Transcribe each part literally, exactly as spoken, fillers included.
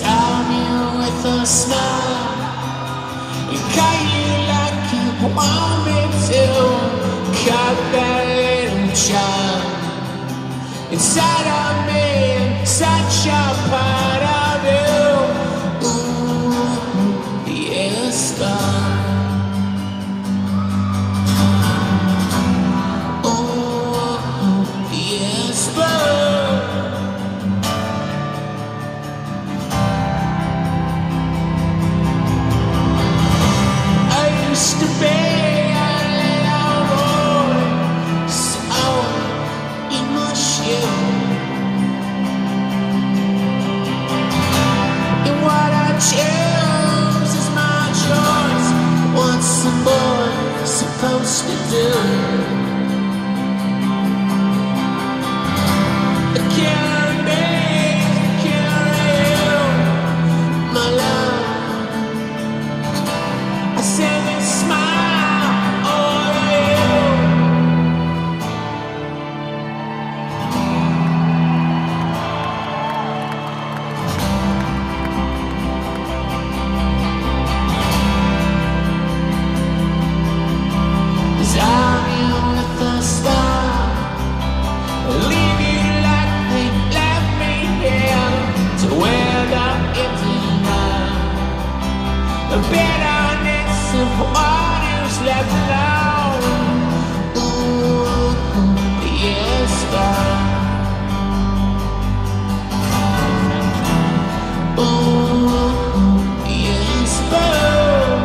gazed on you with a smile and cut you like you want me to. Cut that little child inside of me, such a part of you. Ooh, the air's gone. Ooh, the air's gone. To be a little boy, so emotional. And what I choose is my choice. What's a boy supposed to do? I can't make you my love. I said. Bitterness of all who's left alone. Ooh, the air's gone. Ooh, the air's gone.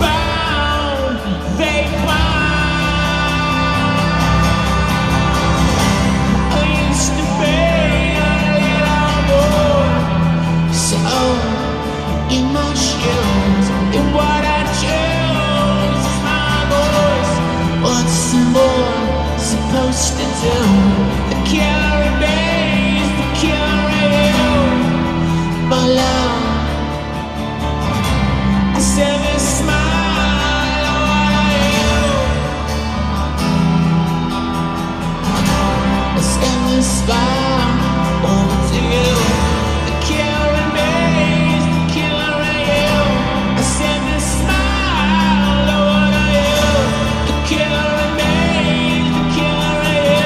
Bound, they climb. I used to be a little boy, so emotional. And what I chose is my voice. What's the boy supposed to do? The cure is the cure is my love. I said a smile on you. I said a smile onto you. The cure is the cure is. Killer and me, the killer and you.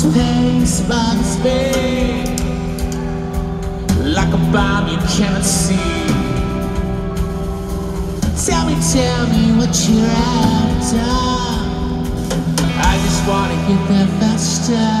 space by space, like a bomb you cannot see. Tell me, tell me what you're after. I just wanna get there faster.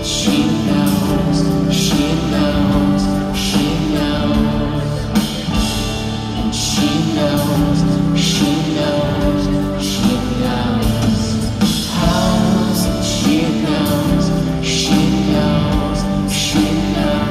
She knows, she knows, she knows.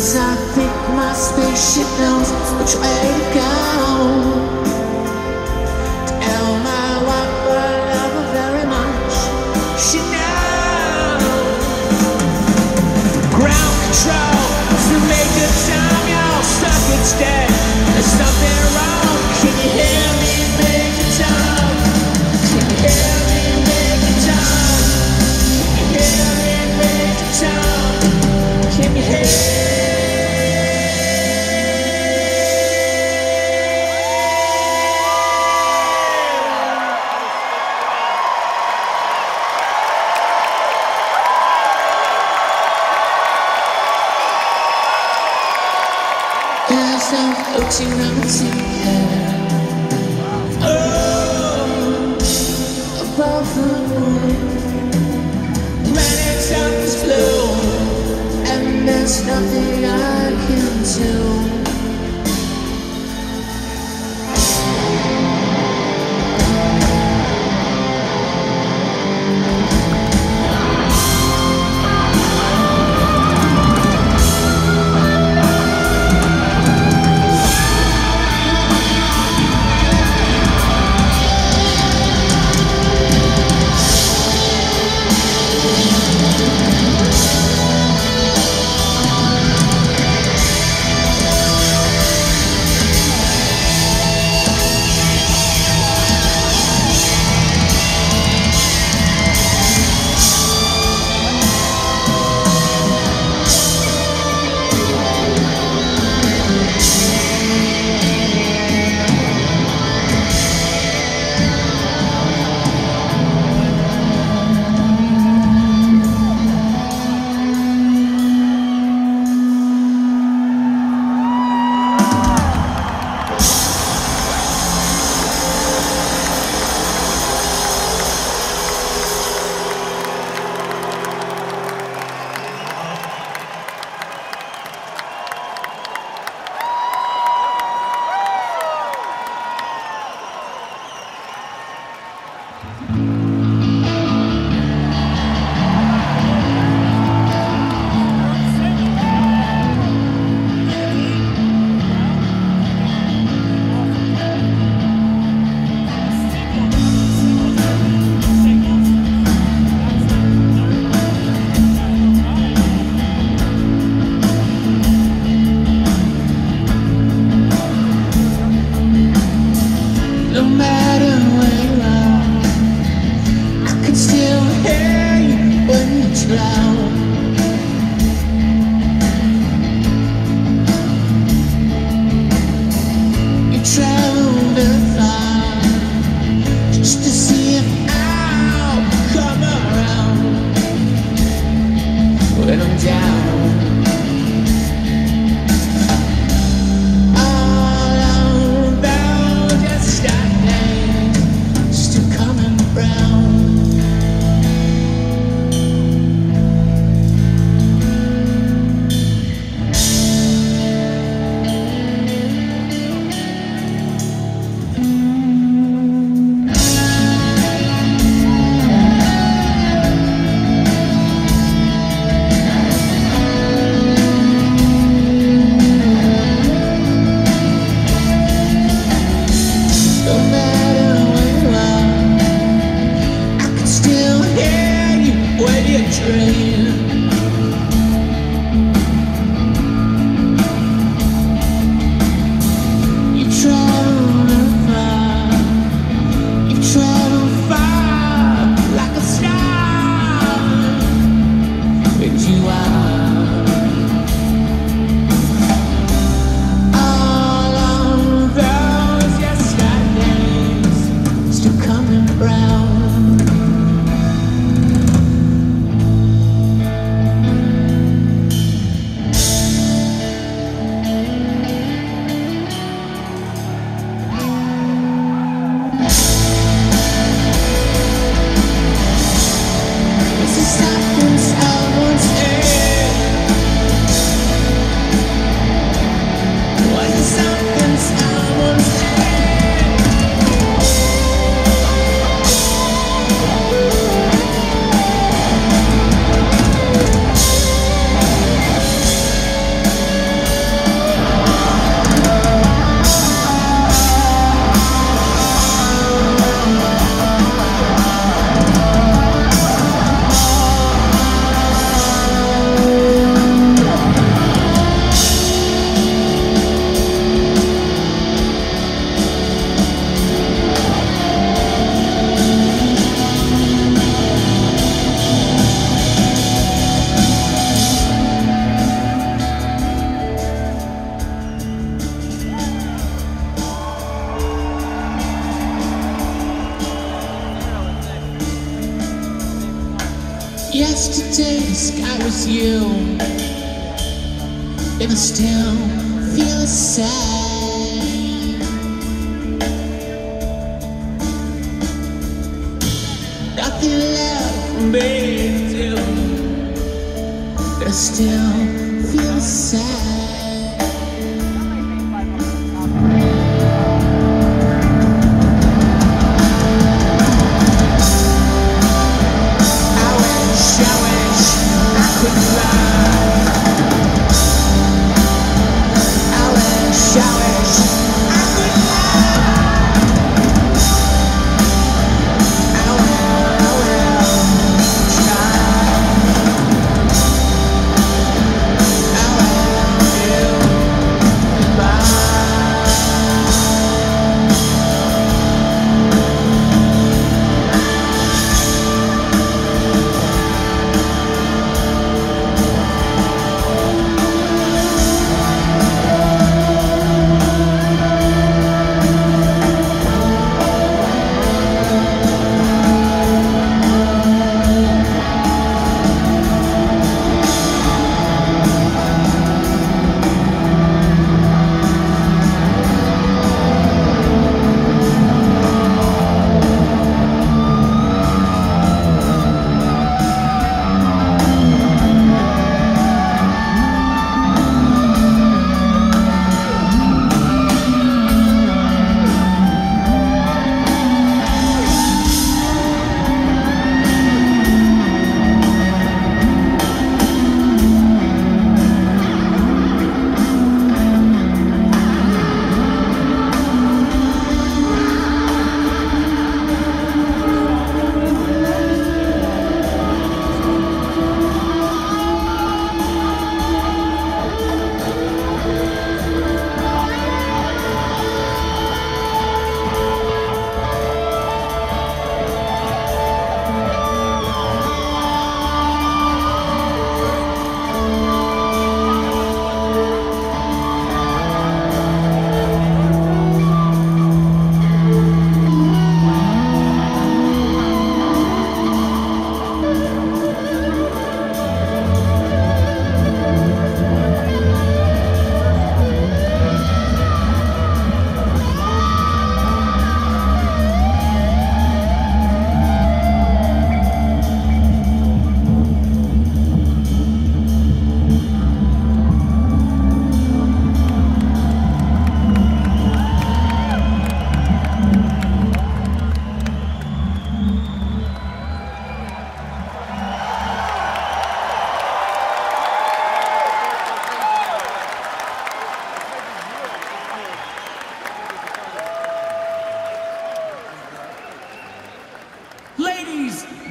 'Cause I think my spaceship knows which way to go. Tell my wife I love her very much. She knows. Ground control, if you make a time, y'all stuck instead. There's something wrong. Can you hear me make a time? Can you hear me make a time? Can you hear me make a time? Can you hear me? She runs in her, oh, above the moon. Planets up is blue, and there's nothing I can do. risk I was you, and I still feel the same. Nothing left for me to do, and I still feel the same.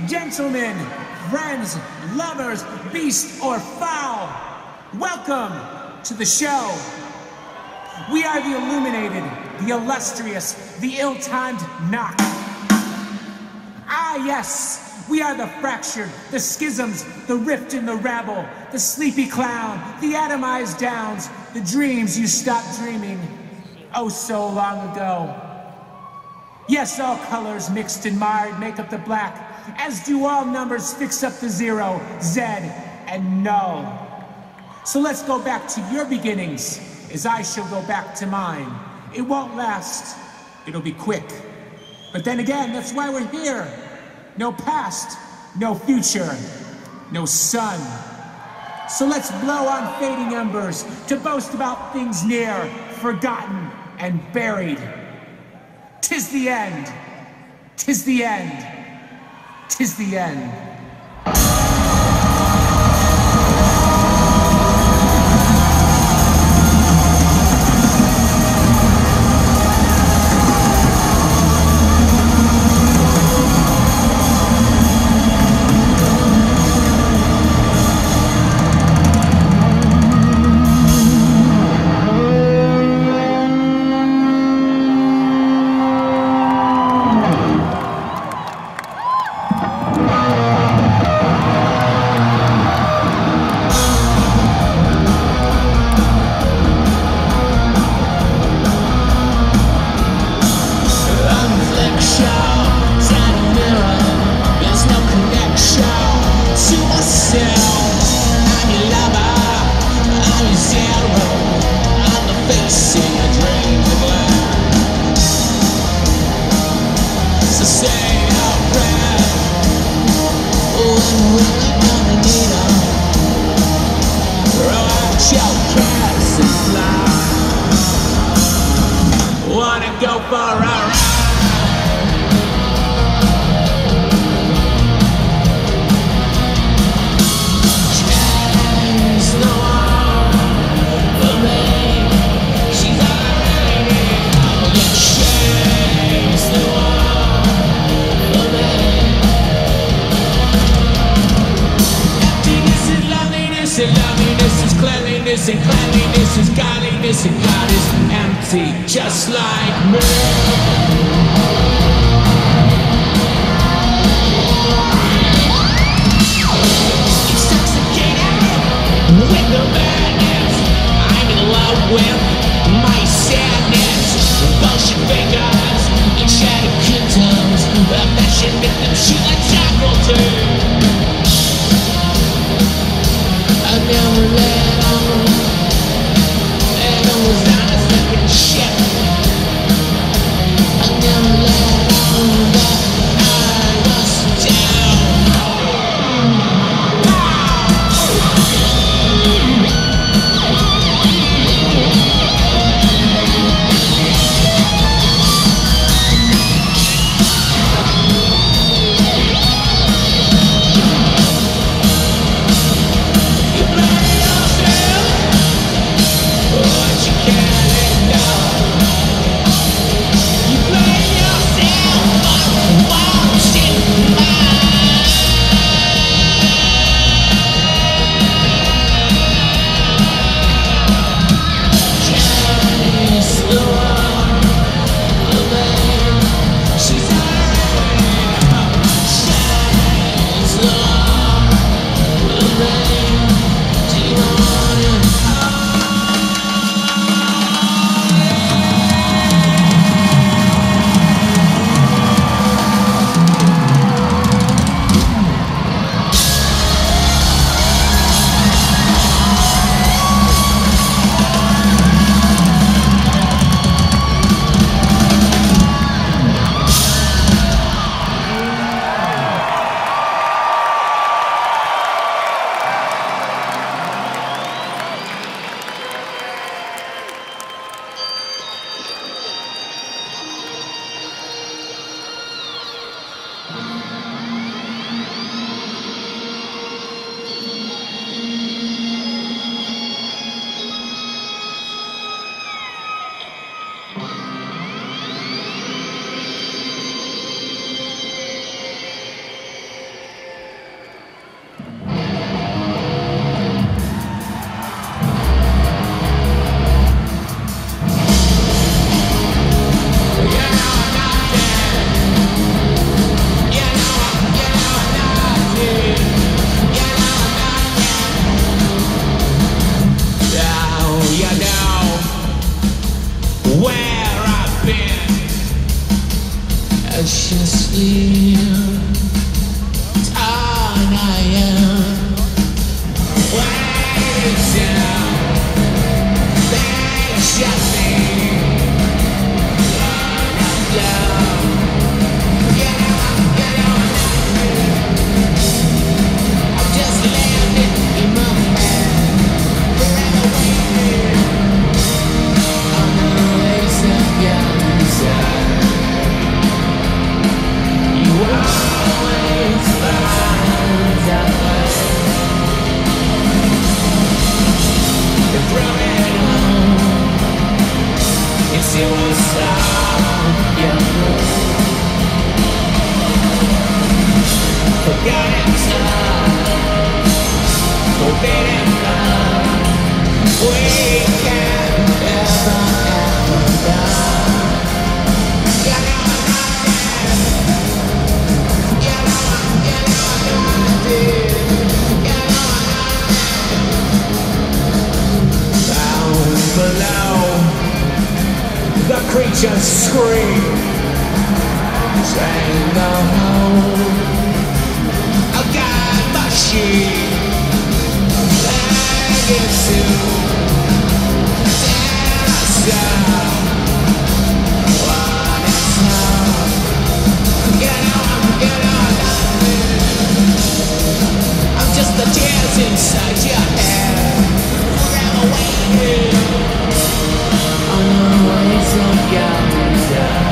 Gentlemen, friends, lovers, beast or fowl, welcome to the show. We are the illuminated, the illustrious, the ill-timed knock. Ah, yes, we are the fractured, the schisms, the rift in the rabble, the sleepy clown, the atomized downs, the dreams you stopped dreaming oh so long ago. Yes, all colors mixed and marred make up the black, as do all numbers fix up the zero, Z, and null. So let's go back to your beginnings, as I shall go back to mine. It won't last, it'll be quick. But then again, that's why we're here. No past, no future, no sun. So let's blow on fading embers to boast about things near, forgotten, and buried. 'Tis the end, 'tis the end. 'Tis the end. Oh, for a ride. And cleanliness is godliness, and God is empty, just like me. Yeah.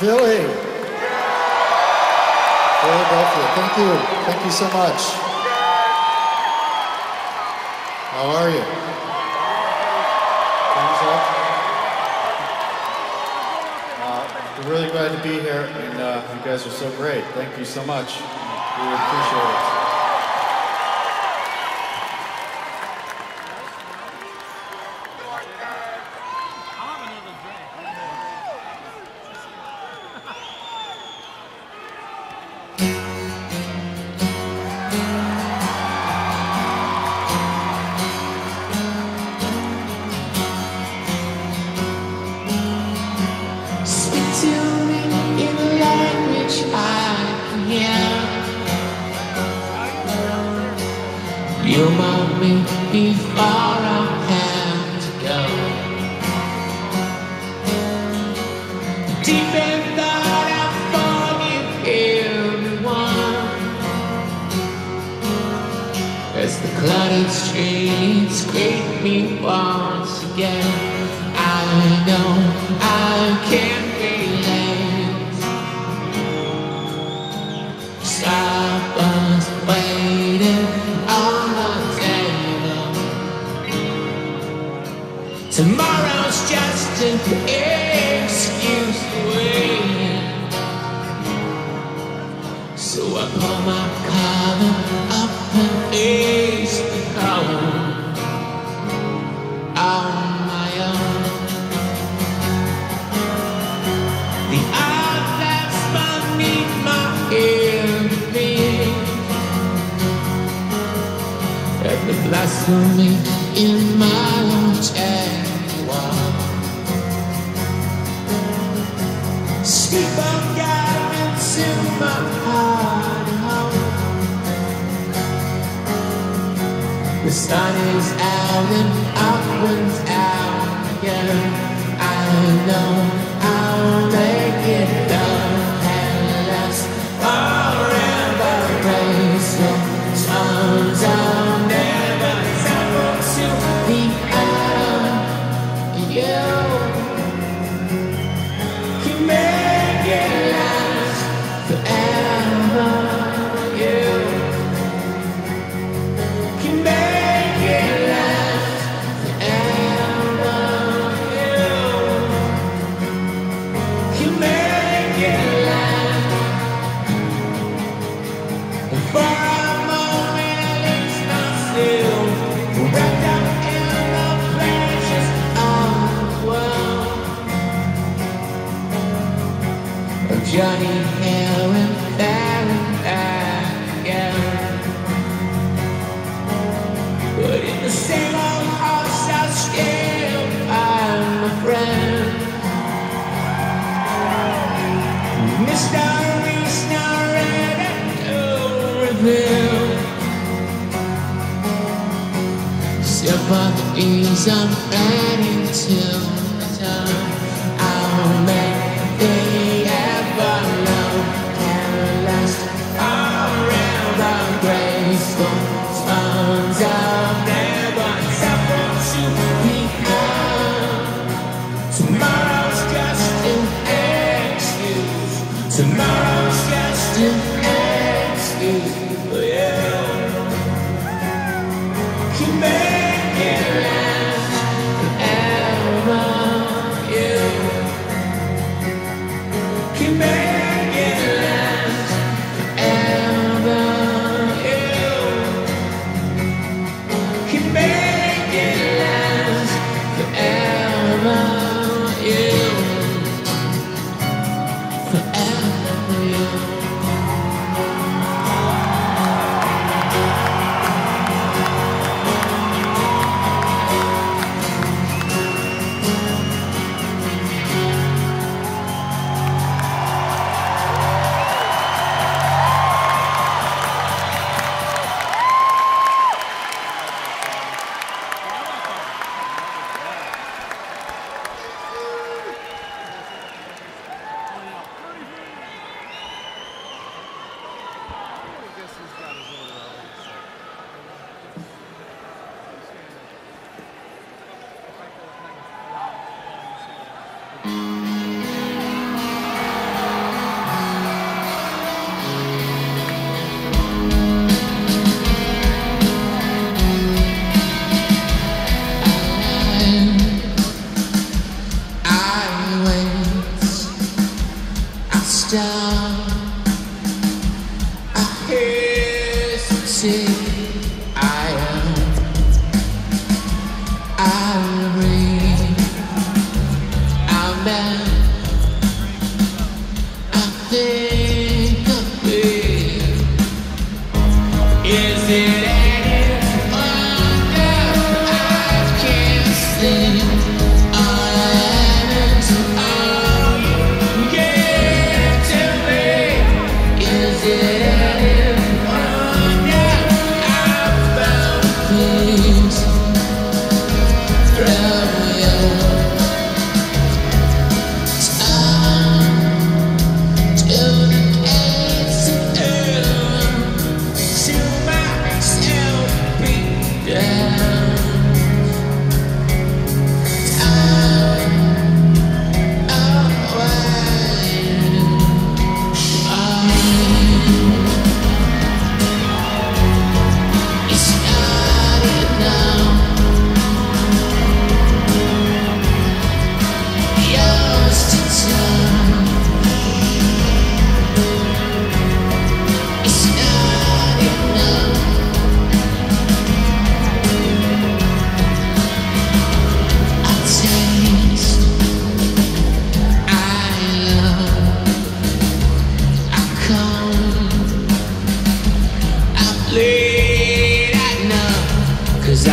Philly. Philadelphia, thank you. Thank you so much. How are you? Thumbs up. Uh, we're really glad to be here, and uh, you guys are so great. Thank you so much. We really appreciate it. Thank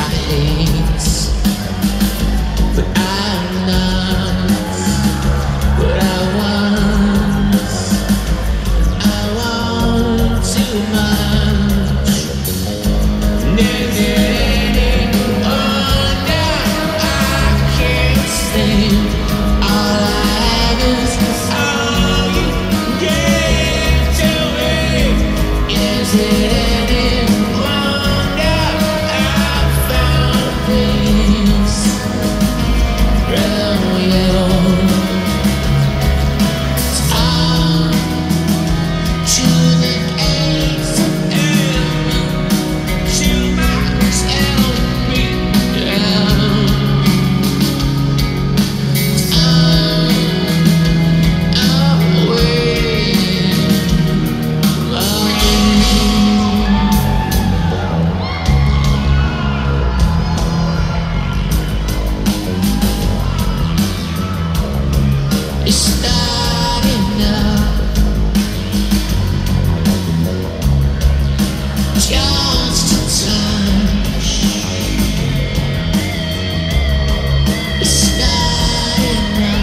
heights, but I'm not what I want. I want too much. One night I can't stand. All I have is all you gave to me. Is it any wonder I found peace from you? I'm choosing ace and she might help me down. It's not enough just to touch. It's not enough just to touch. It's not enough.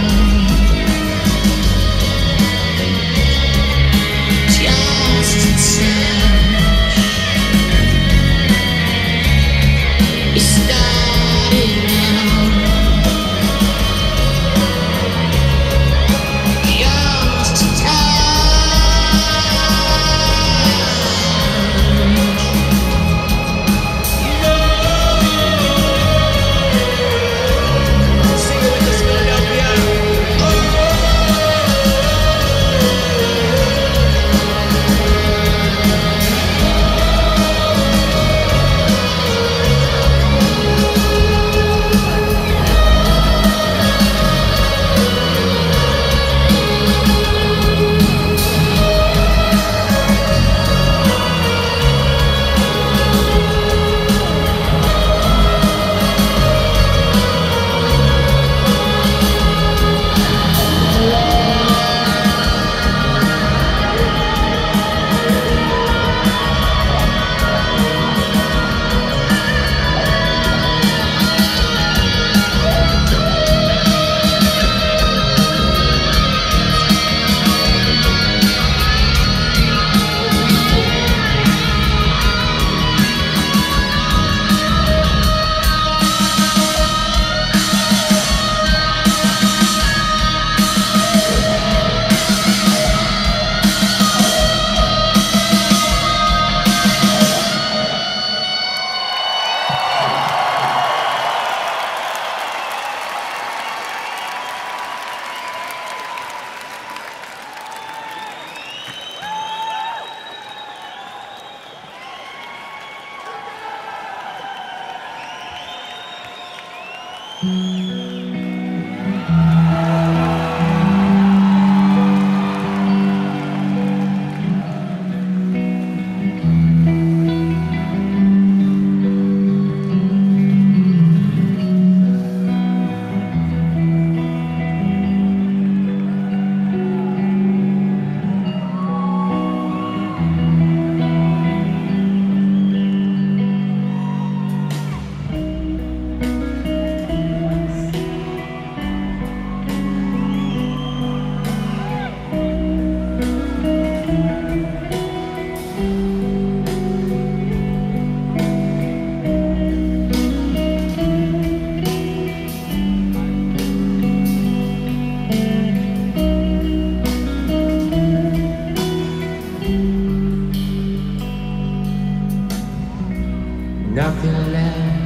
Nothing left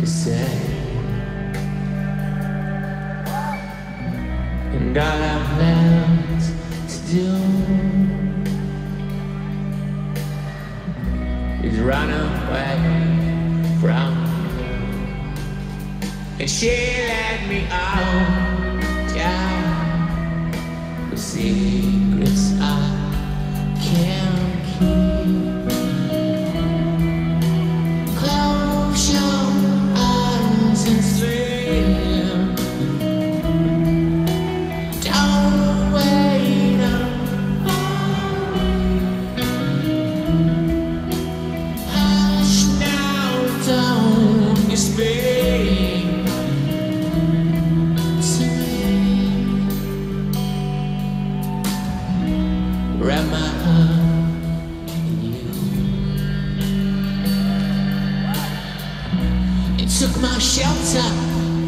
to say, and all I'm left to do is run away from you. And she let me out, down the secrets I can't keep. Don't explain to me. Wrap my heart in you. It took my shelter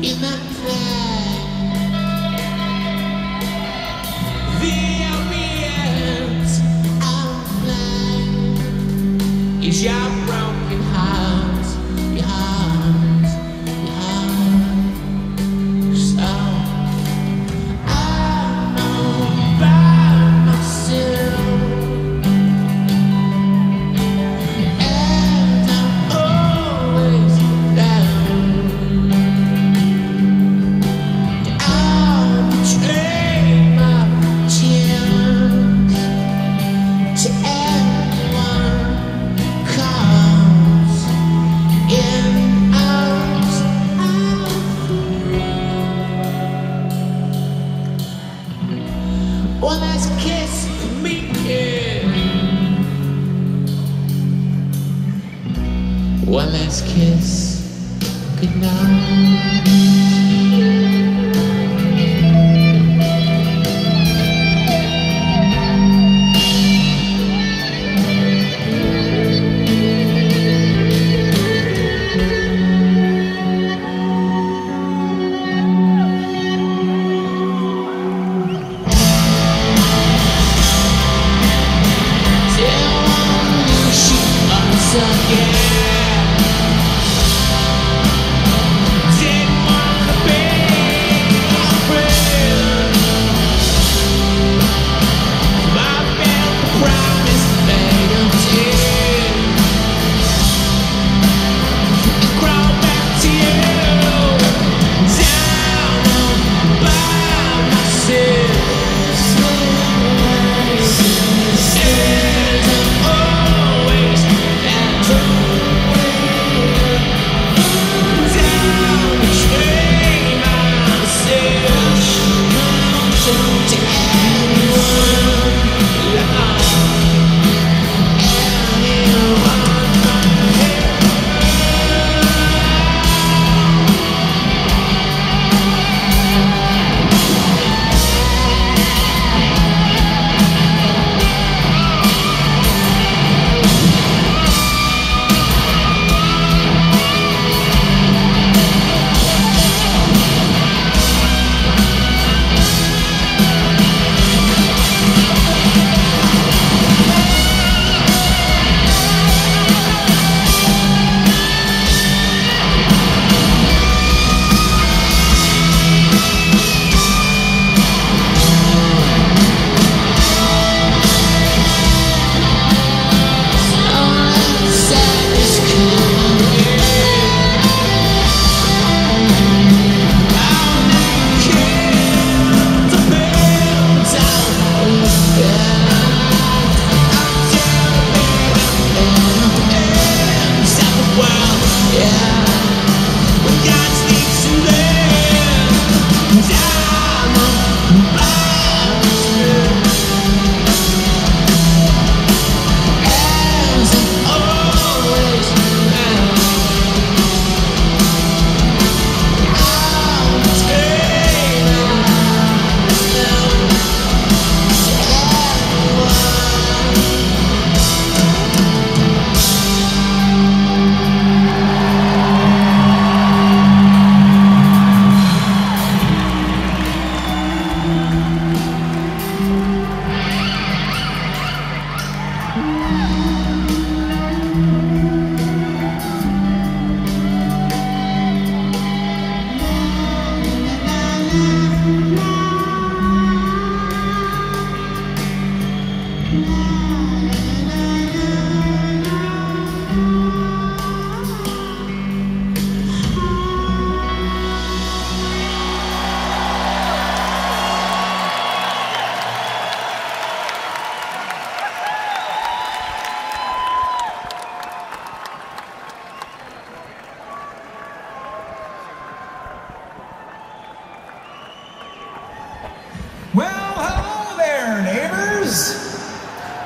in that cloud. The ambience of life is your broken heart. One last kiss, good night.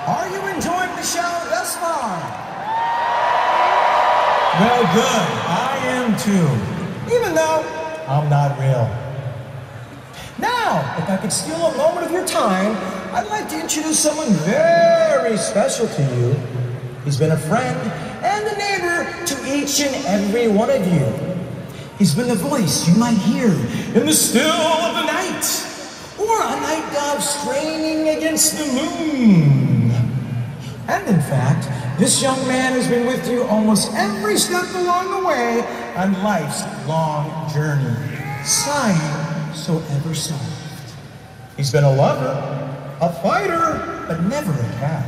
Are you enjoying the show thus far? Well, good. I am too, even though I'm not real. Now, if I could steal a moment of your time, I'd like to introduce someone very special to you. He's been a friend and a neighbor to each and every one of you. He's been the voice you might hear in the still of the night, or a night dove straining against the moon. And in fact, this young man has been with you almost every step along the way on life's long journey, sighing so ever soft. He's been a lover, a fighter, but never a cat.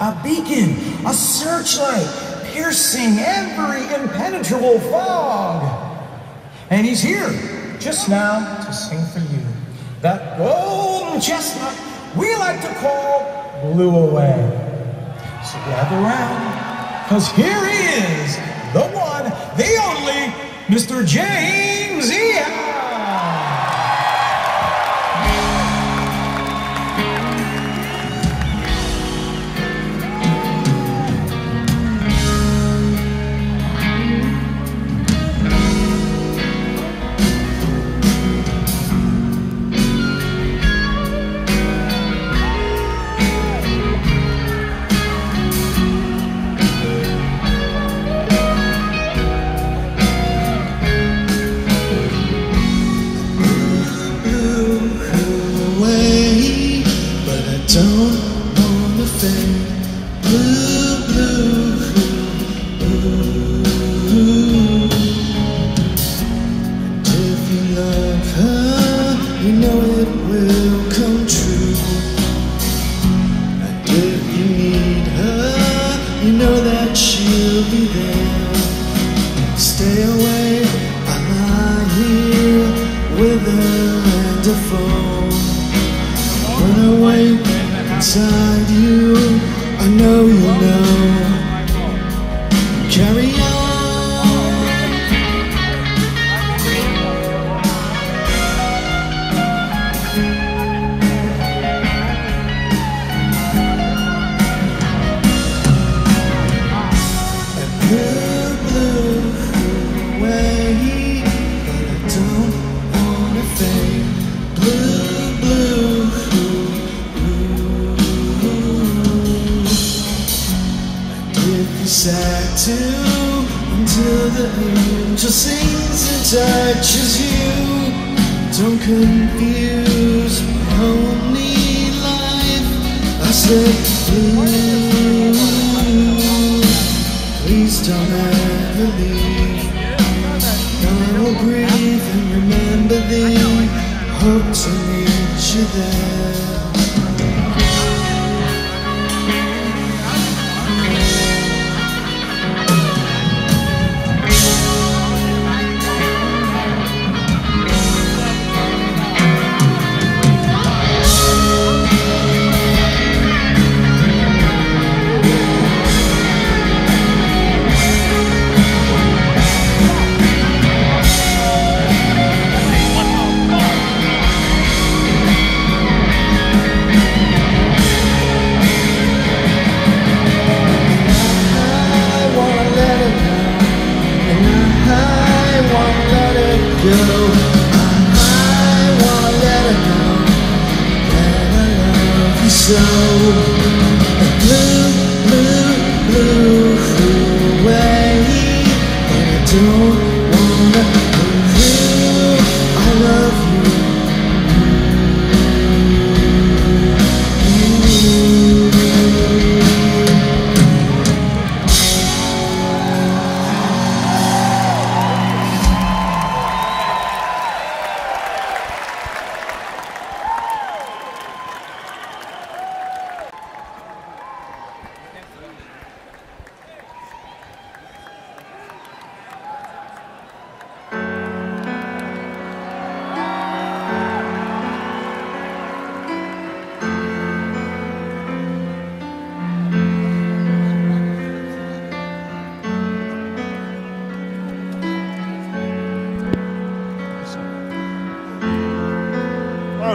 A beacon, a searchlight, piercing every impenetrable fog. And he's here, just now, to sing for you. That golden chestnut we like to call Blew Away. So gather round, because here he is, the one, the only, Mister James Eha.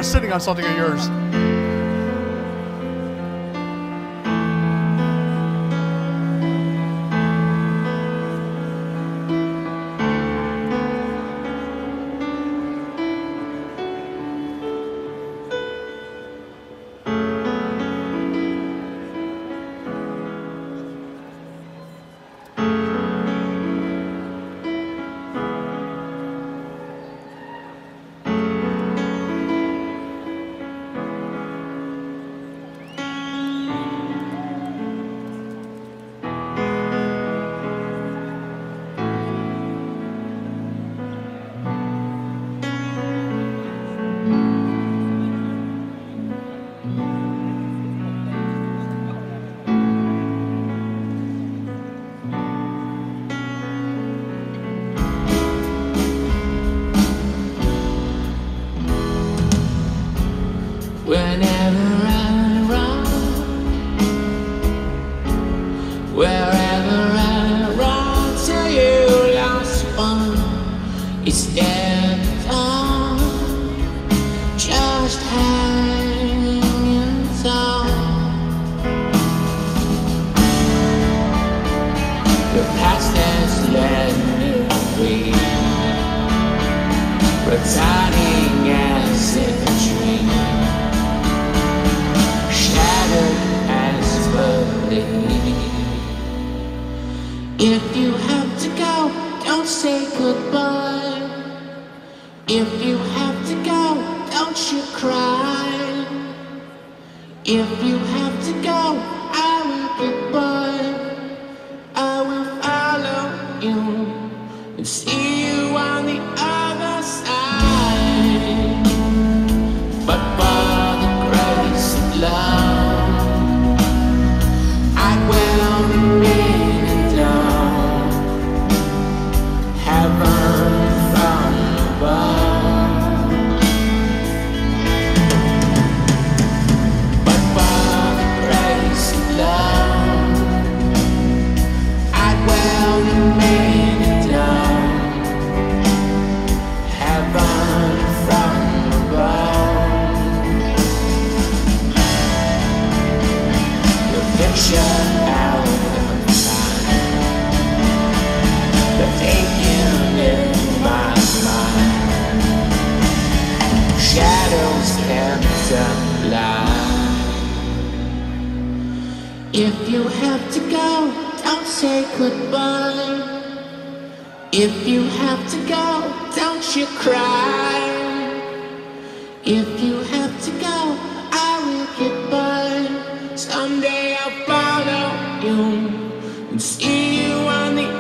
Sitting on something of yours. It's that thought, just hanging in thought. The past has led me away, returning as a dream, shattered as belief. If you have to go, don't say goodbye. If you have to go, don't you cry. If you have to go, I will be by. I will follow you and see you on the other side. But by the grace of love, I will remain in love. If you have to go, don't say goodbye. If you have to go, don't you cry. If you have to go, I will get by. Someday I'll follow you and see you on the other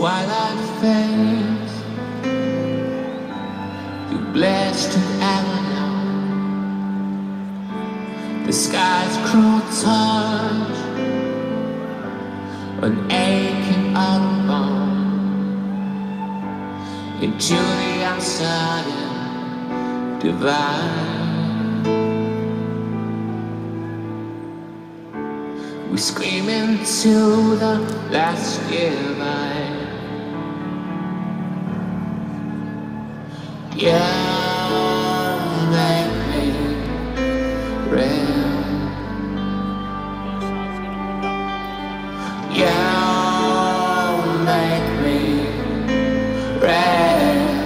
twilight fades, you blasted Avalon, the sky's cruel touch, an aching unborn into the uncertain divine. We scream into the last divine. Yeah, make me real. Yeah, make me real.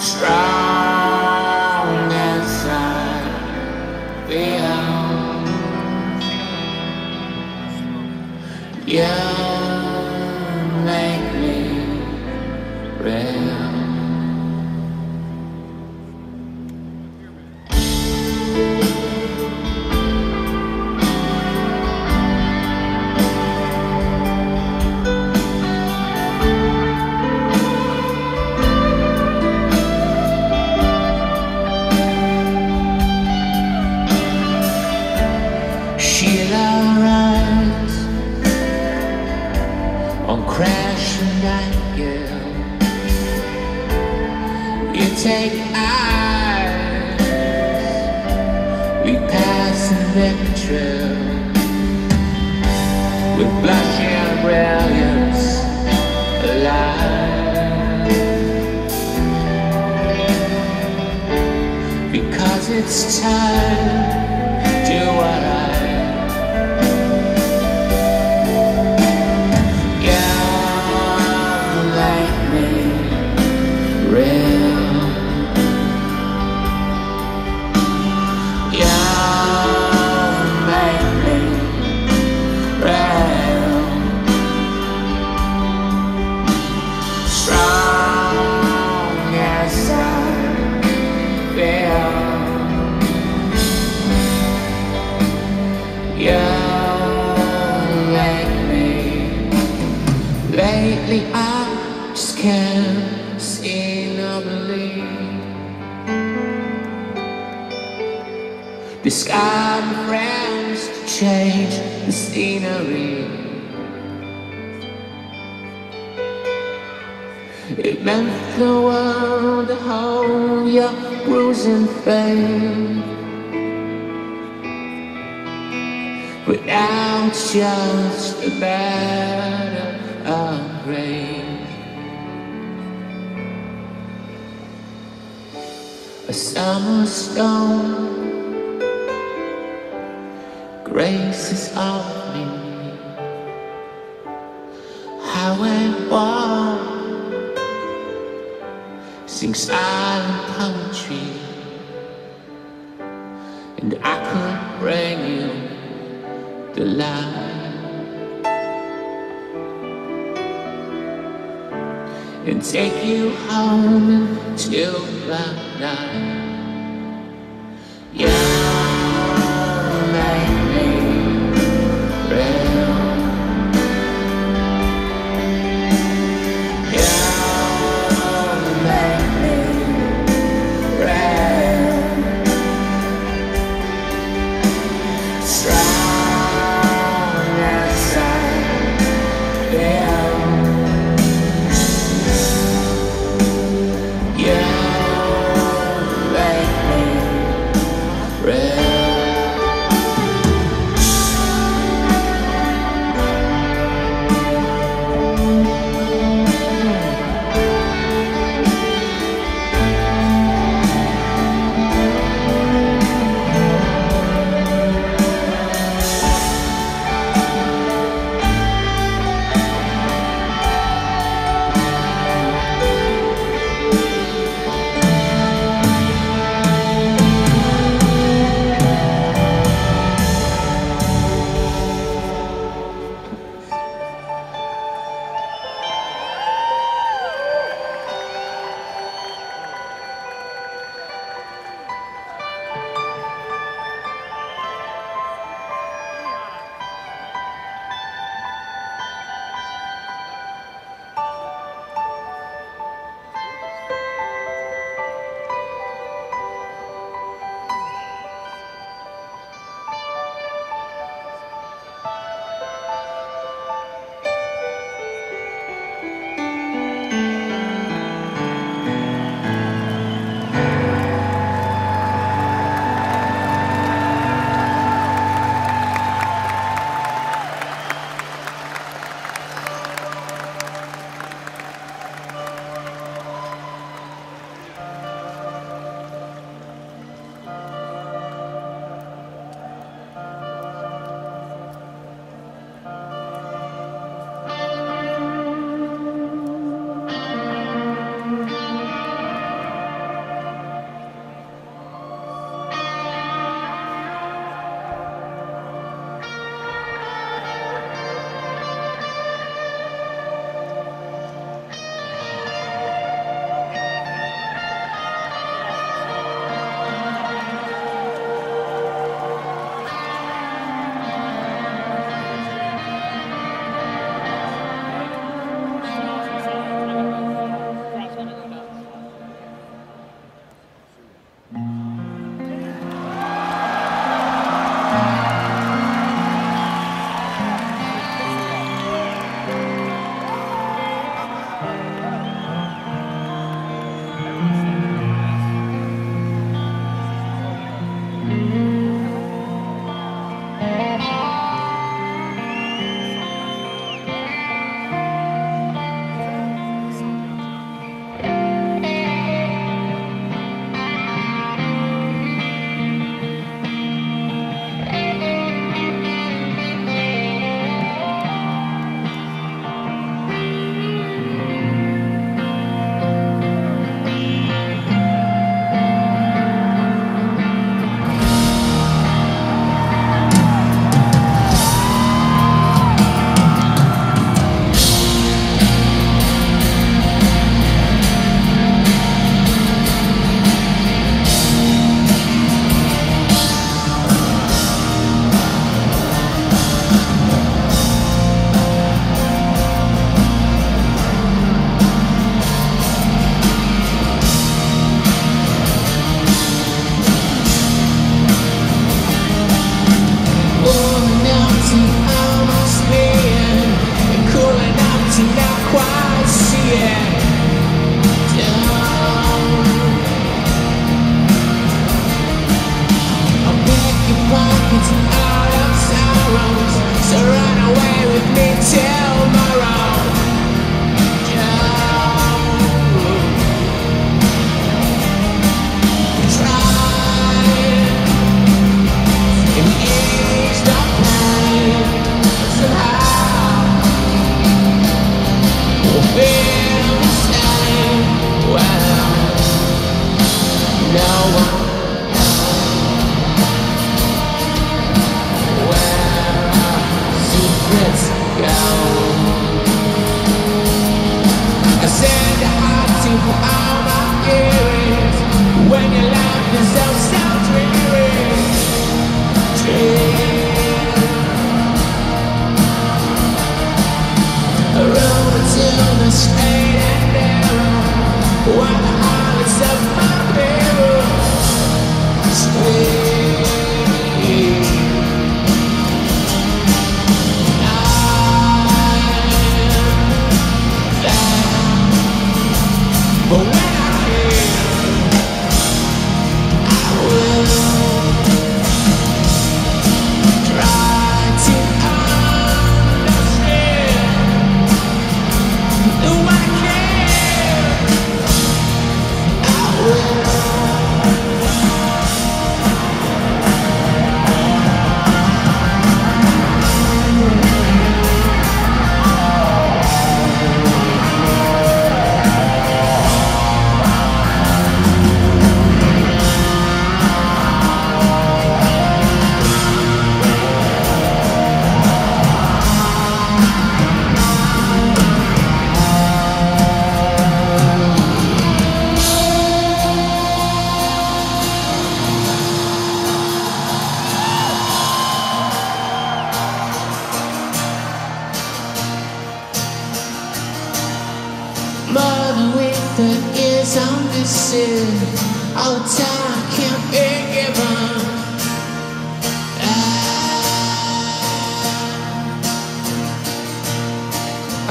Strong inside the old. Yeah. Take eyes, we pass in victory with blushing brilliance alive, because it's time to arrive. Yeah, like me, red. I just can't see nor believe. Discard my friends to change the scenery. It meant the world to hold your bruising faith. But now it's just a matter of rain. A summer storm graces of me. Highway wall sings silent poetry, and I could bring you the light. And take you home until the night. Yeah, make me real. Yeah, make me real. Strong as I feel.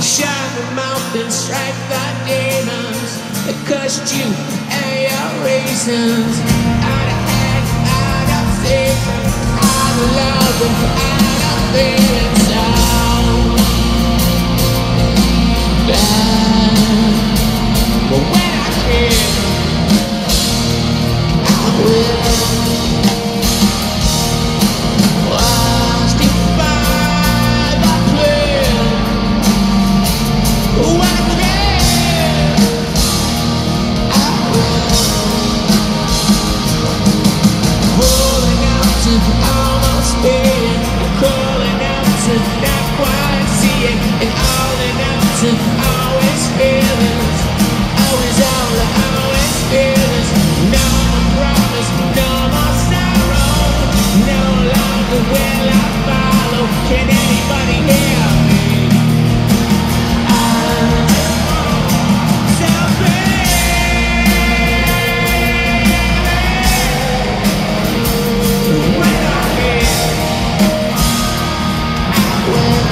Shine the mountain, strike thy demons that cursed you and your reasons. Out of hand, out of favor, out of love, out of feeling sound. But when I can, I will. I'll stick by my plan. When I always feelings, always all, always feelings. No more promise, no more sorrow. No longer will I follow. Can anybody hear me? I'm so brave. When I'm here, I will.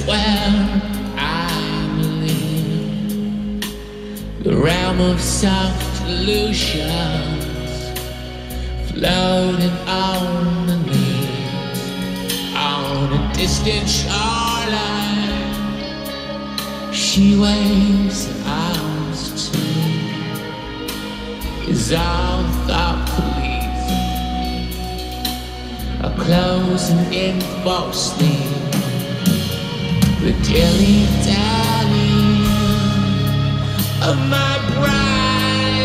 That's where I believe the realm of soft illusions floating on the breeze on a distant shoreline. She waves her arms too. Is all thought police are closing in falsely. The dilly-dally of my bright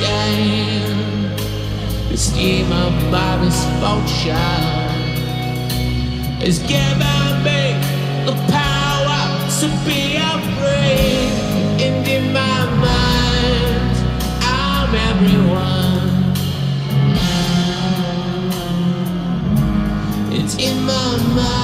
landscape, the steam of Bobby's vulture is giving me the power to be afraid. And in my mind, I'm everyone. It's in my mind.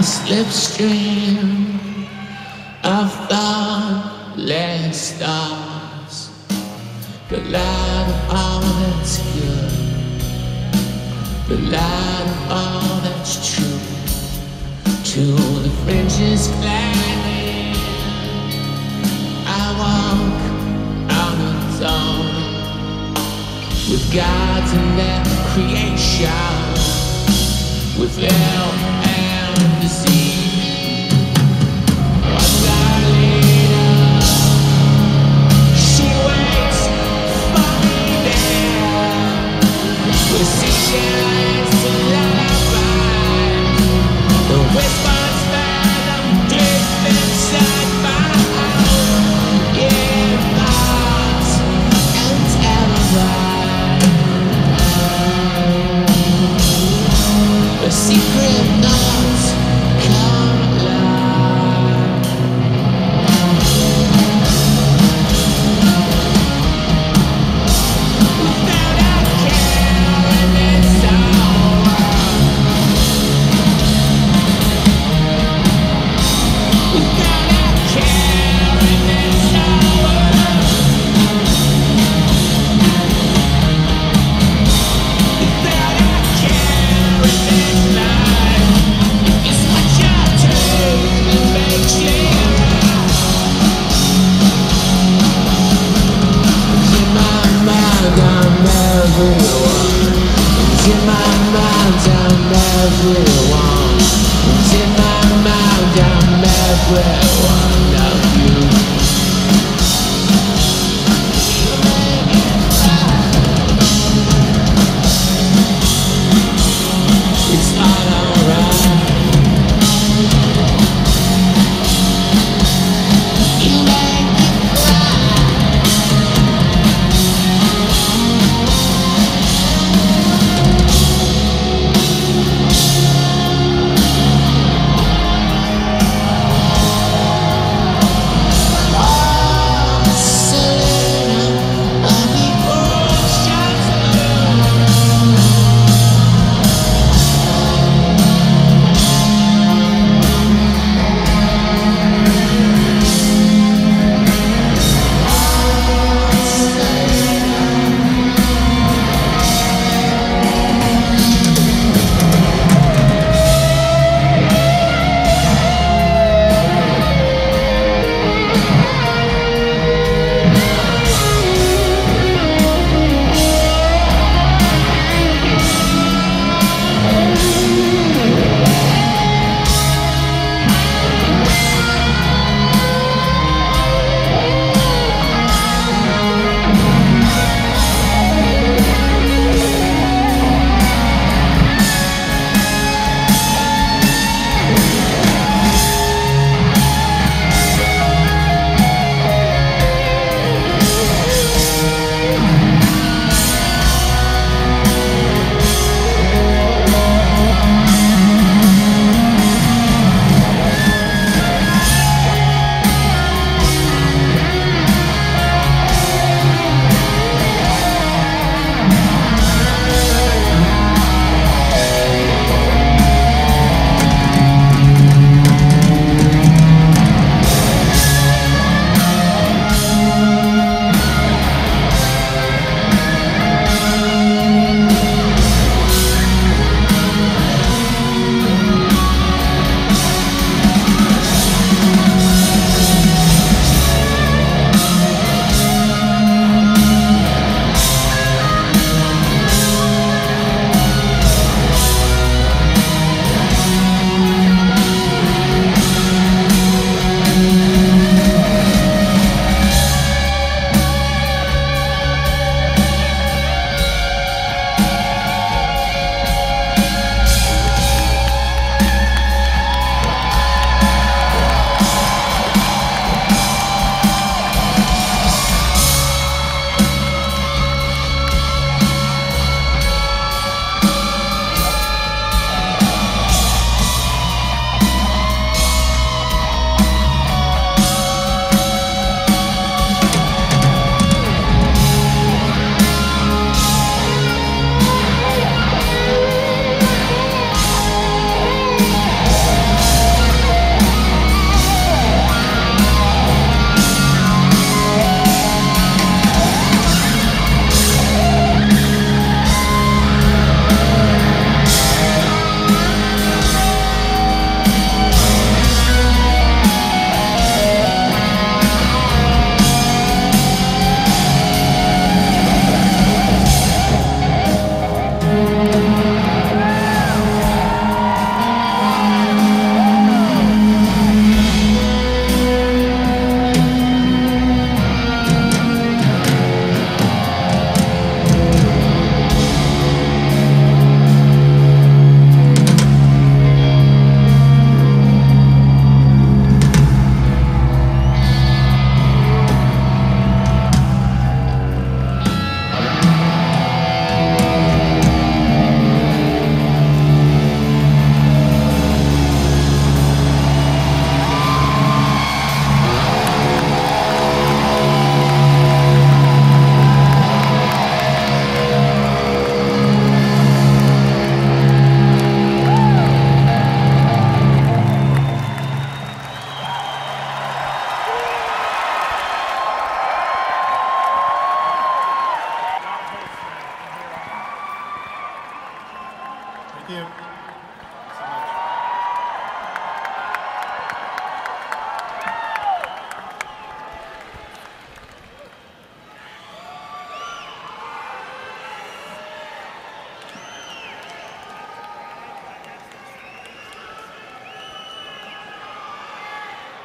Slipstream of thoughtless stars, the light of all that's good, the light of all that's true, to the fringes gladly I walk on its own, with God's in their creation, with love.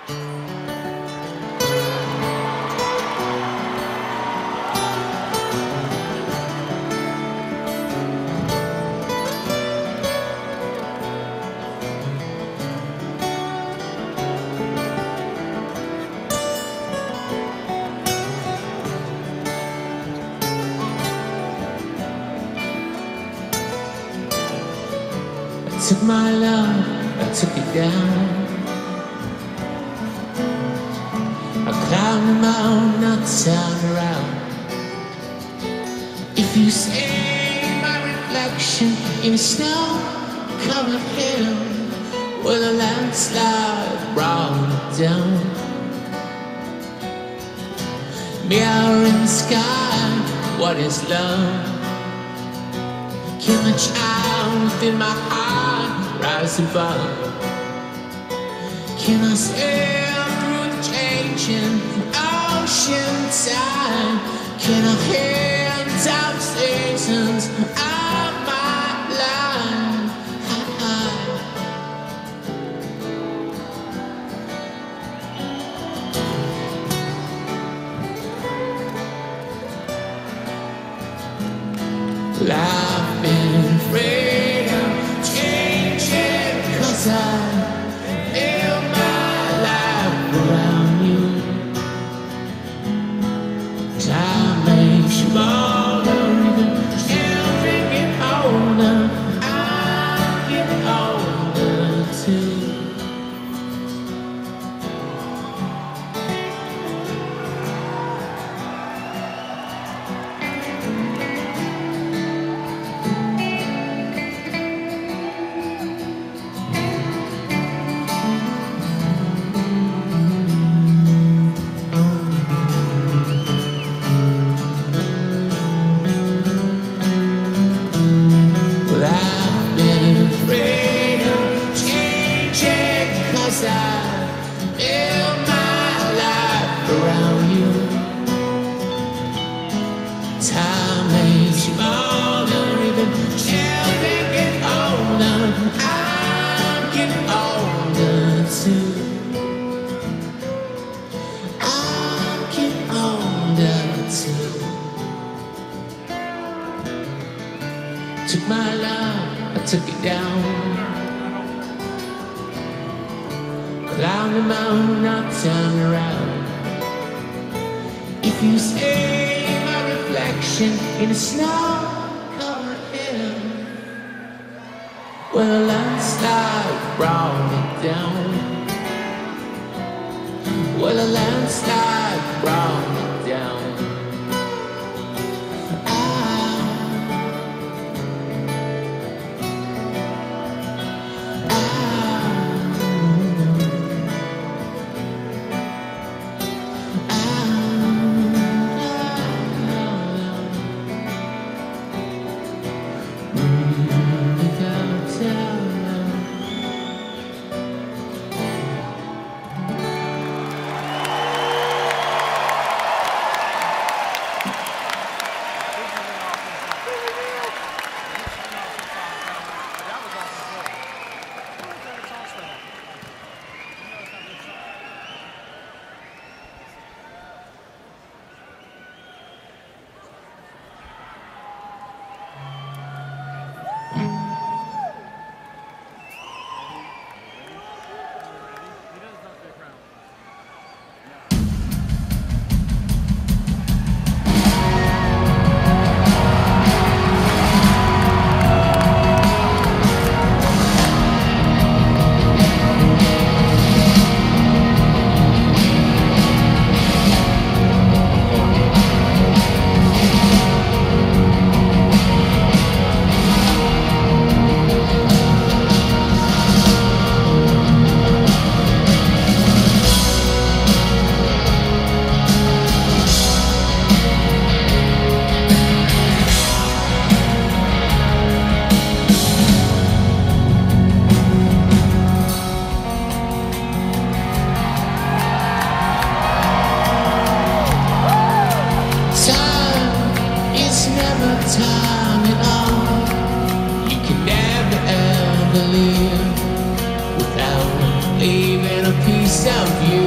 I took my love, I took it down. I climbed the mountain, not to turn around. If you see my reflection in a snow-covered hill, well, a landslide brought it down. Mirror in the sky, what is love? Can the child within my heart rise above? Can I sail through the changing ocean tide? Can I hear the top seasons of my life? I, I, life. Took my love, I took it down. Climbed the mountain, I turned around. If you see my reflection in the snow-covered hill, well, a landslide brought it down. Well, a landslide brought it down. Without leaving a piece of you.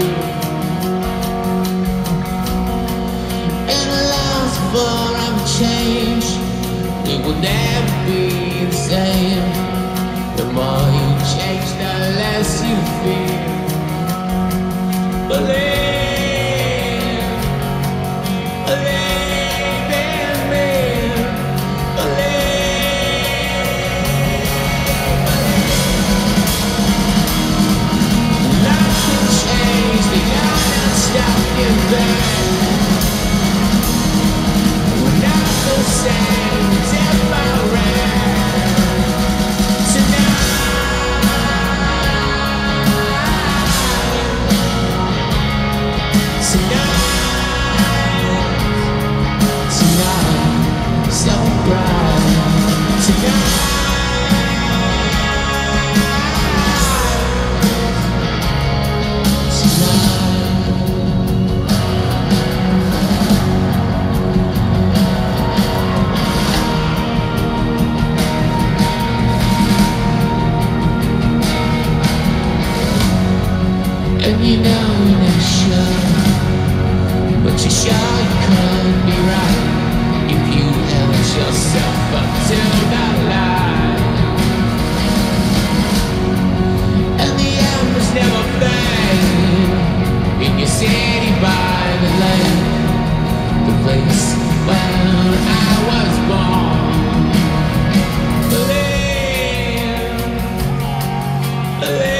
you know you never should. But you're sure you could be right if you held yourself up to that lie. And the end was never fair. In your city by the lake, the place where I was born. Believe, believe.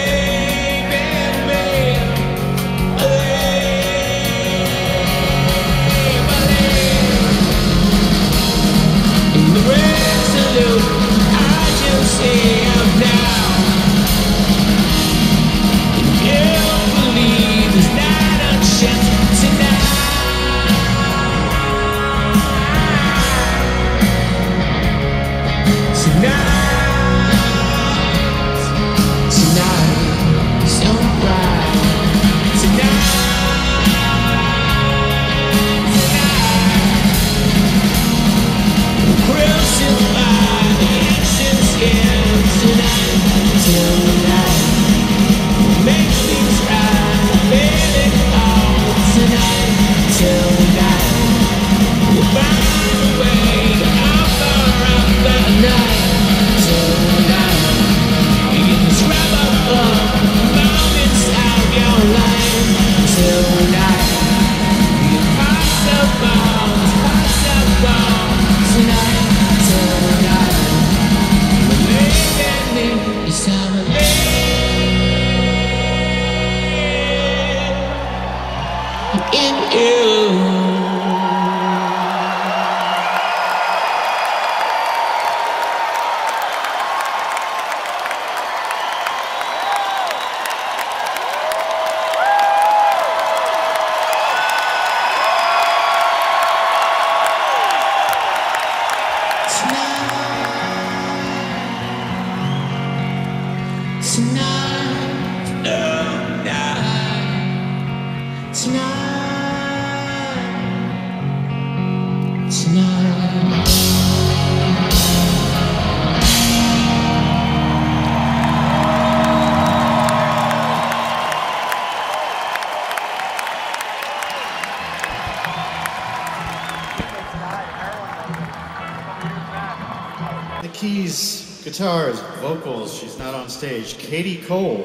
Guitars, vocals, she's not on stage. Katie Cole.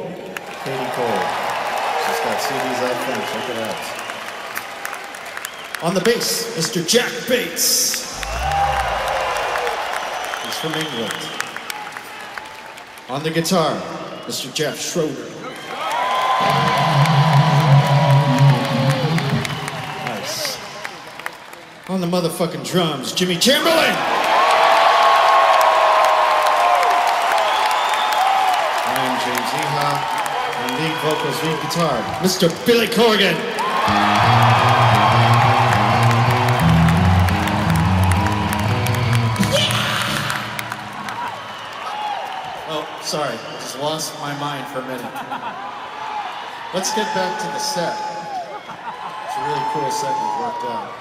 Katie Cole. She's got C Ds out front, check it out. On the bass, Mister Jack Bates. He's from England. On the guitar, Mister Jeff Schroeder. Nice. On the motherfucking drums, Jimmy Chamberlain. James Eha, and lead vocals, lead guitar, Mister Billy Corgan. Yeah! Oh, sorry, I just lost my mind for a minute. Let's get back to the set. It's a really cool set we've worked out.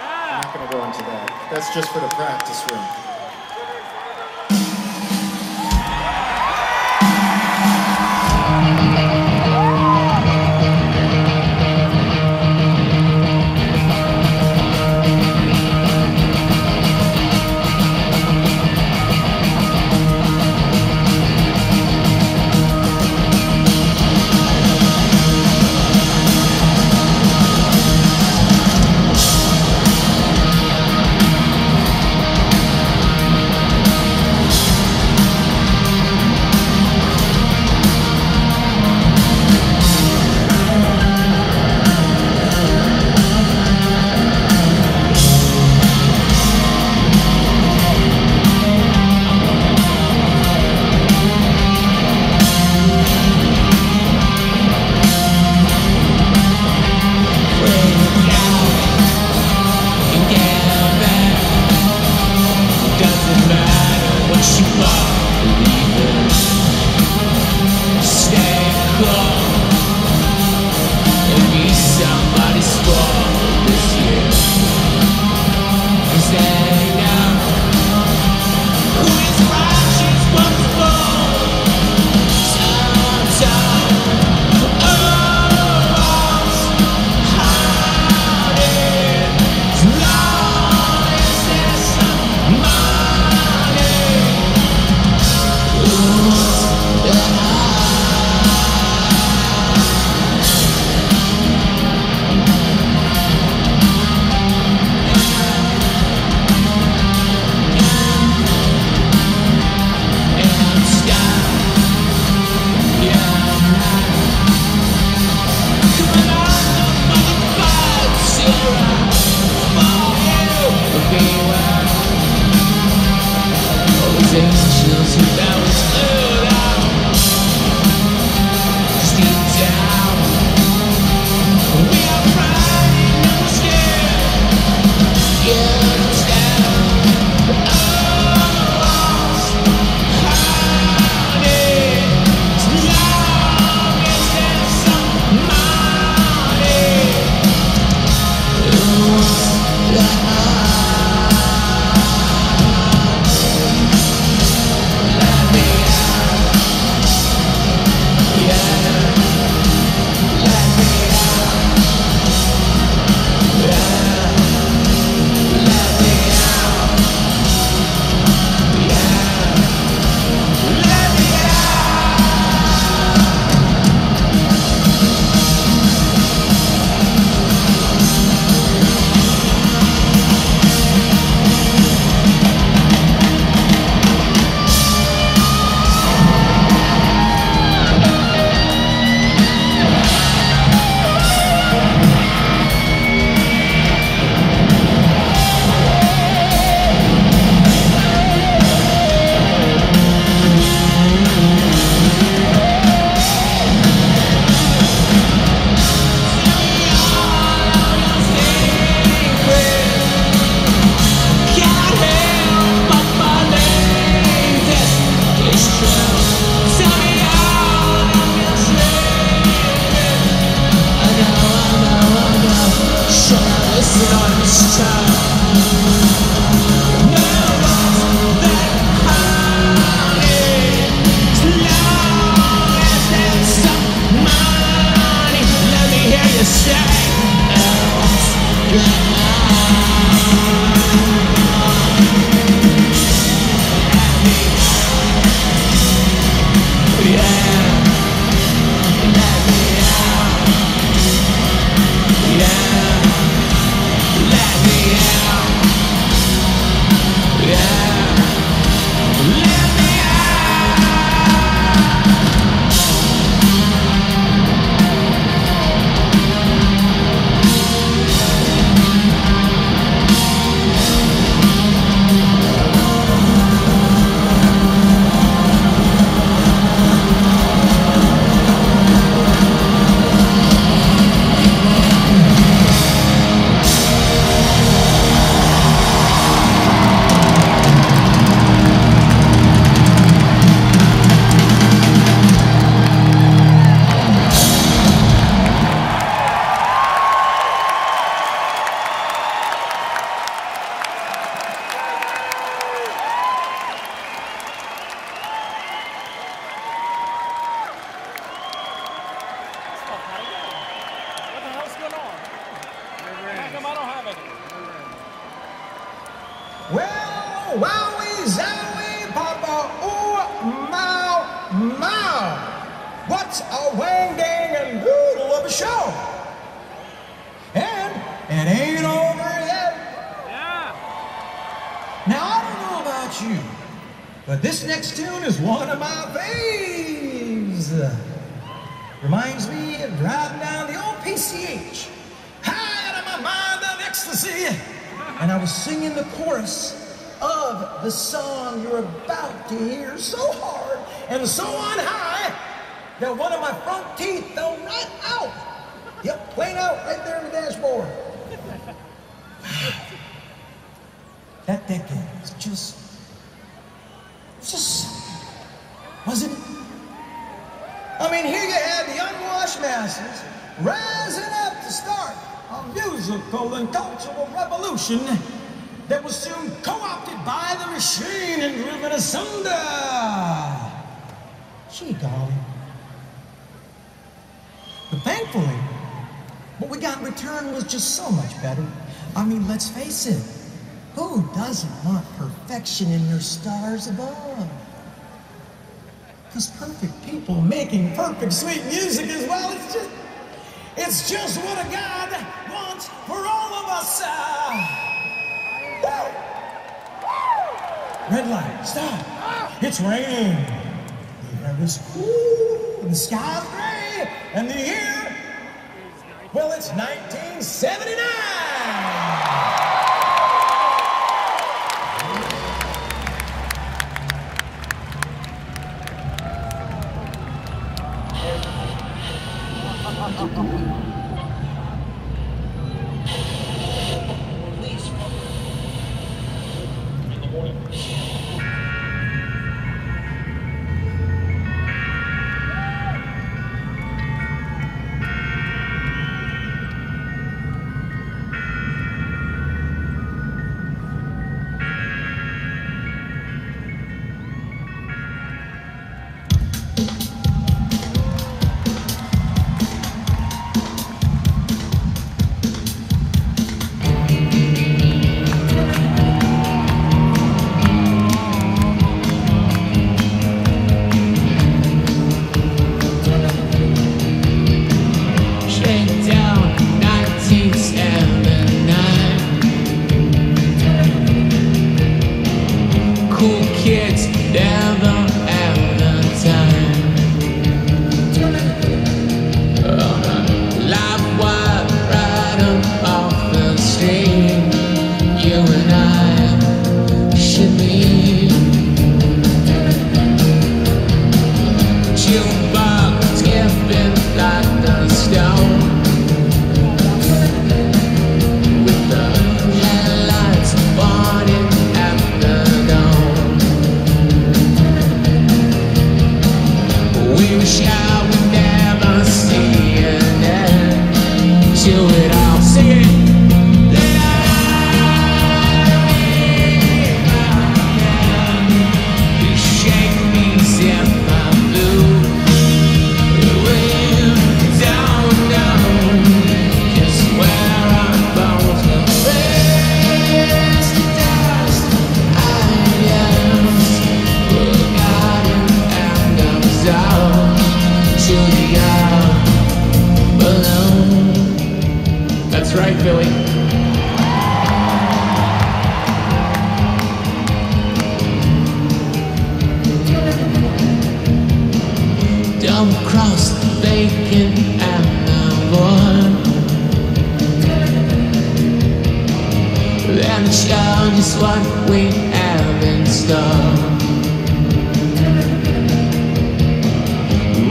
I'm not going to go into that. That's just for the practice room. In your stars above. Because perfect people making perfect sweet music as well. It's just, it's just what a God wants for all of us. Uh, woo! Red light, stop. It's raining. The air is cool, and the sky's gray, and the year, well, it's nineteen seventy-nine. come across the bacon and the bun, and it's shown just what we have in store.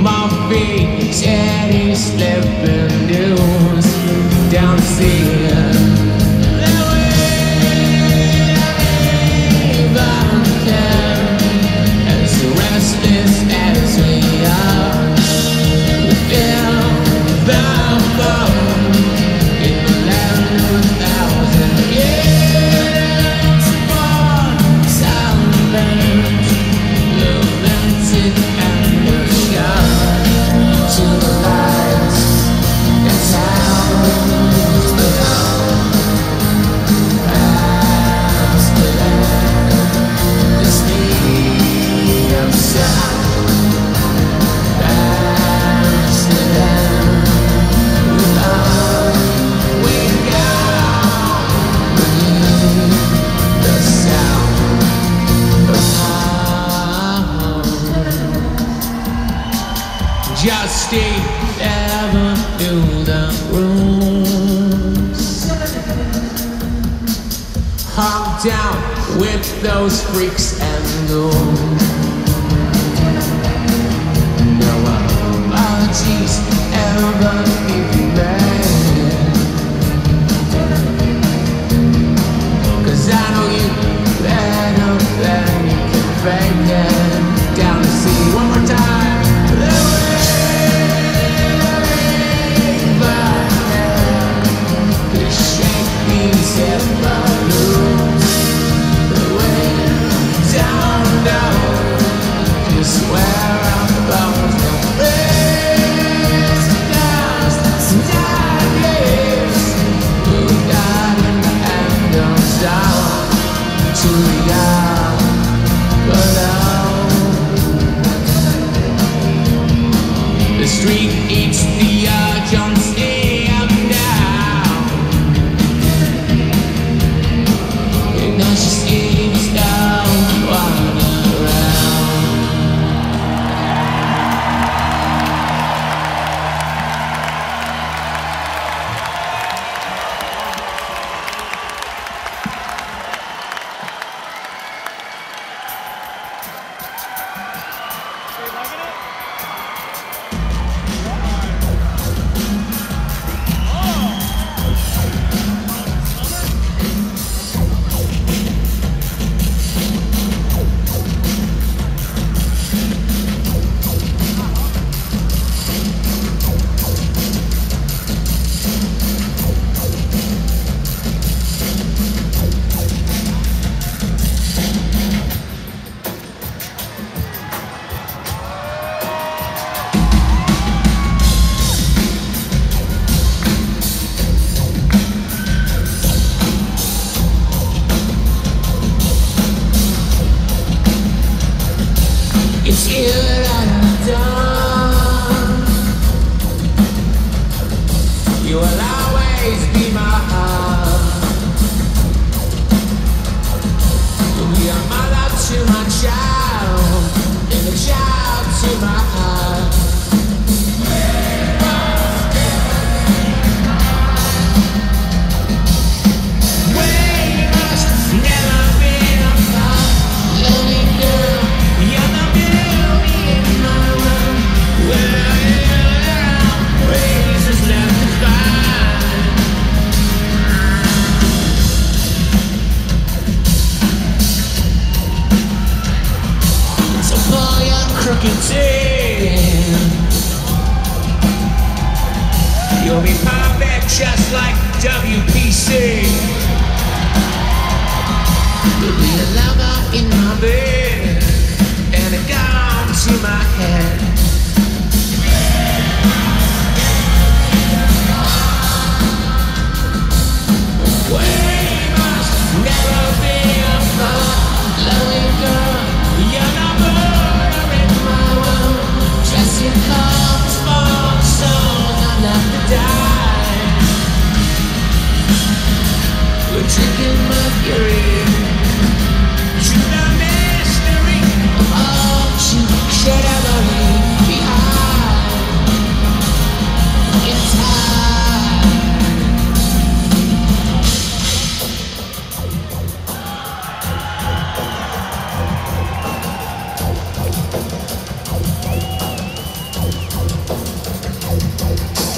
Moffy Teddy slipping news down the sea. Just he ever knew the rules. Hung down with those freaks and ghouls. No apologies ever even made, cause I know you better than you can fake it. Down the sea one more time. You'll be perfect just like W P C. You'll be a lover in my bed and a gun to my head. Mercury, to the mystery of you, shadowy.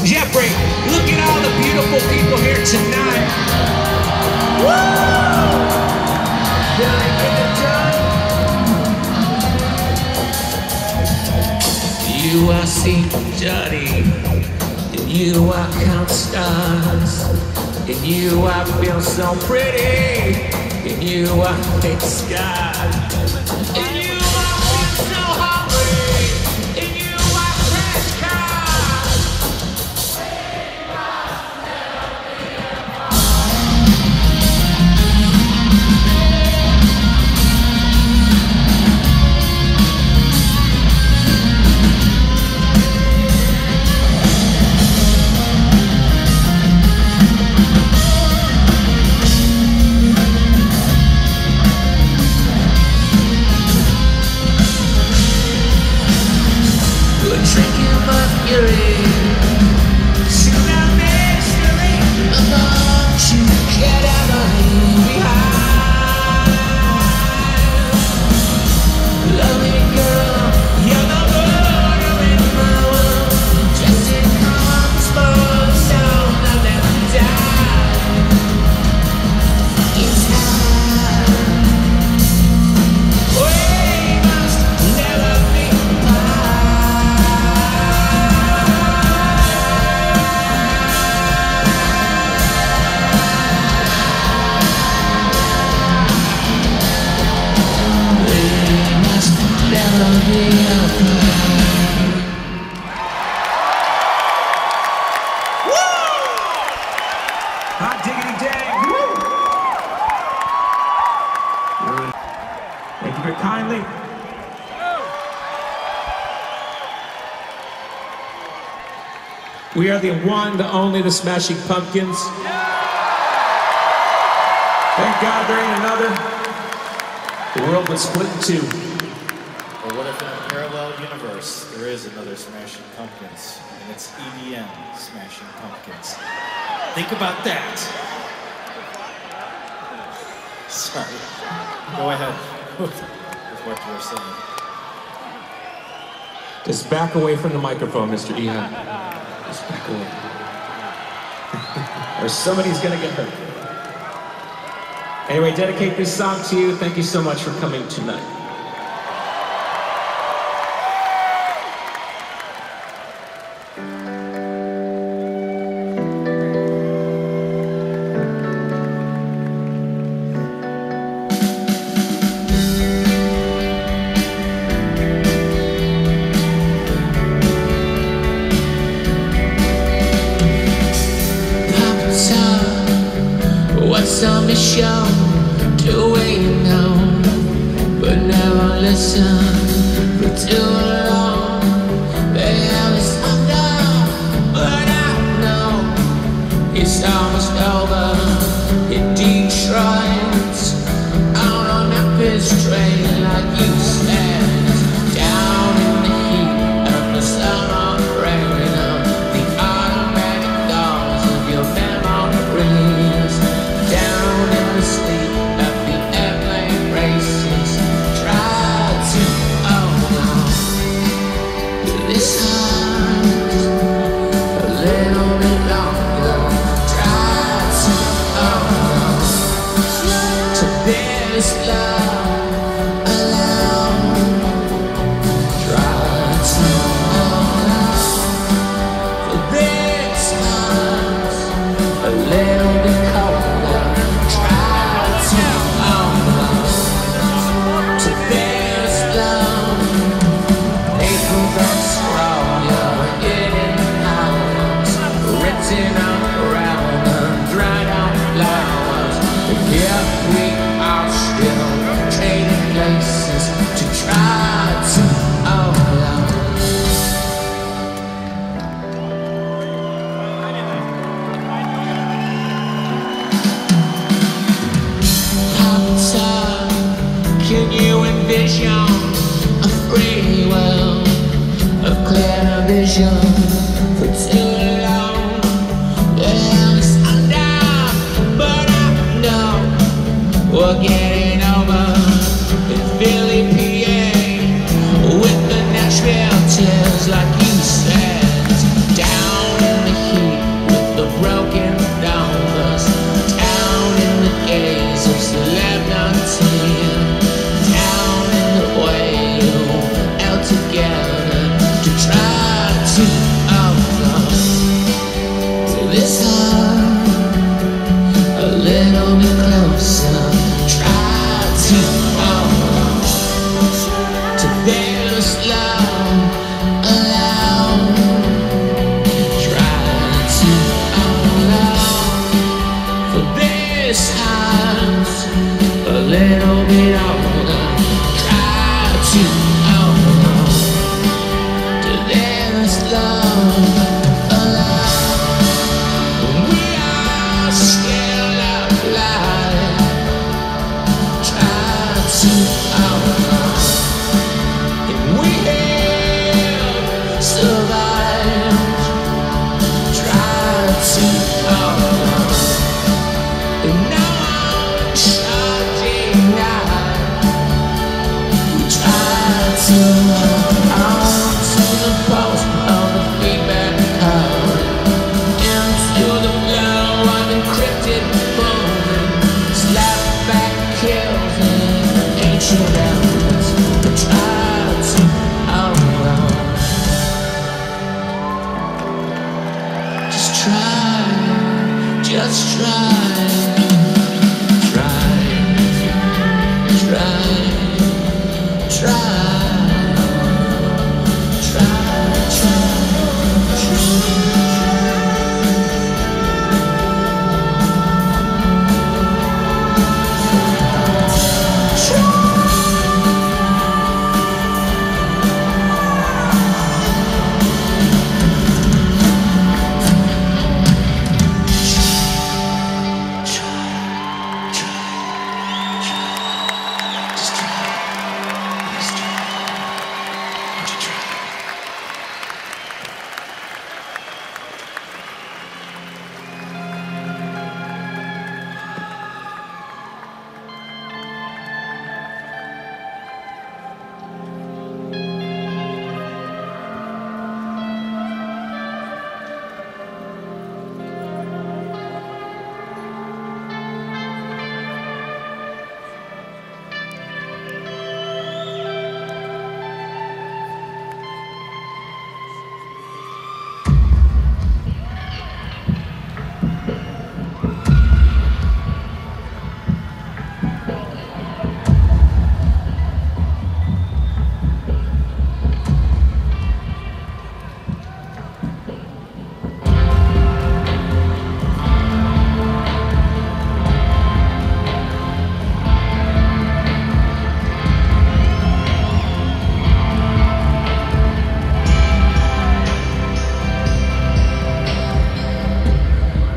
Jeffrey. Look at all the beautiful people here tonight. Woo! Did I get it done? You are seen dirty, and you are count stars, and you are feel so pretty, and you are big sky, and you are feel so hungry. We are the one, the only, the Smashing Pumpkins. Thank God there ain't another. The world was split in two. Well, what if in a parallel universe there is another Smashing Pumpkins, and it's E D M Smashing Pumpkins? Think about that. Sorry. Go ahead with what you were saying. Just back away from the microphone, Mister Eha. Or somebody's gonna get hurt. Anyway, dedicate this song to you. Thank you so much for coming tonight. Like you said, down in the try, just try.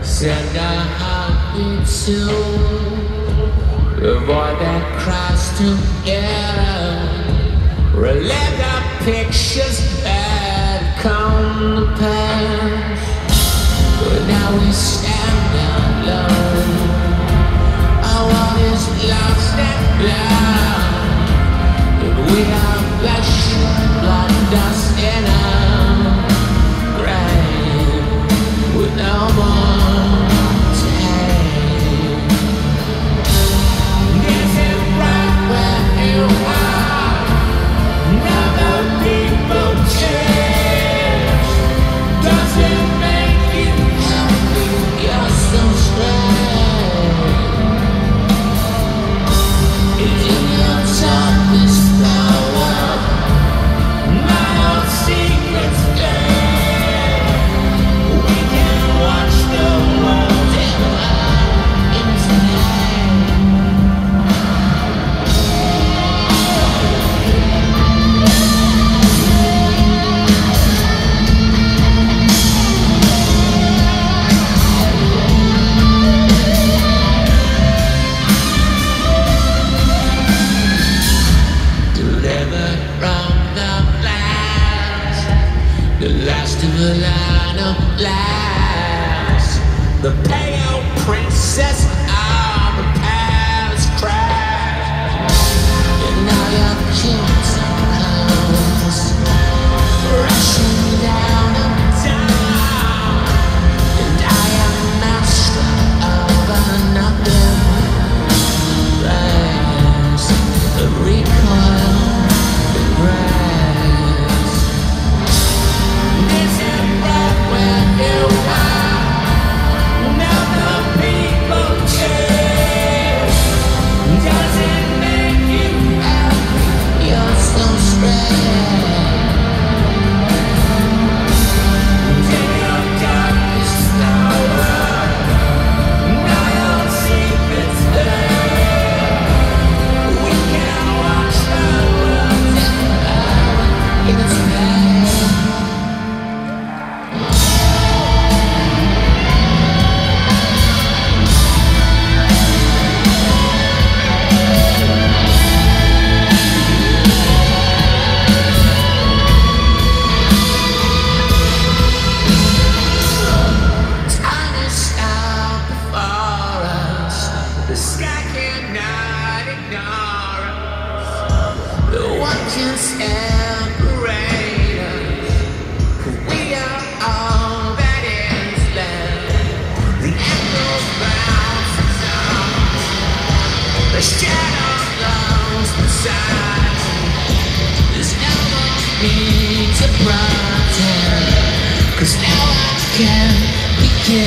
Said I heartbeat soon, the void that cries together. Relate our pictures that come to pass, but now we stand alone. Our world is lost and blind, and we are flesh and blood, dust in our grave, with no more. Cause now I can It's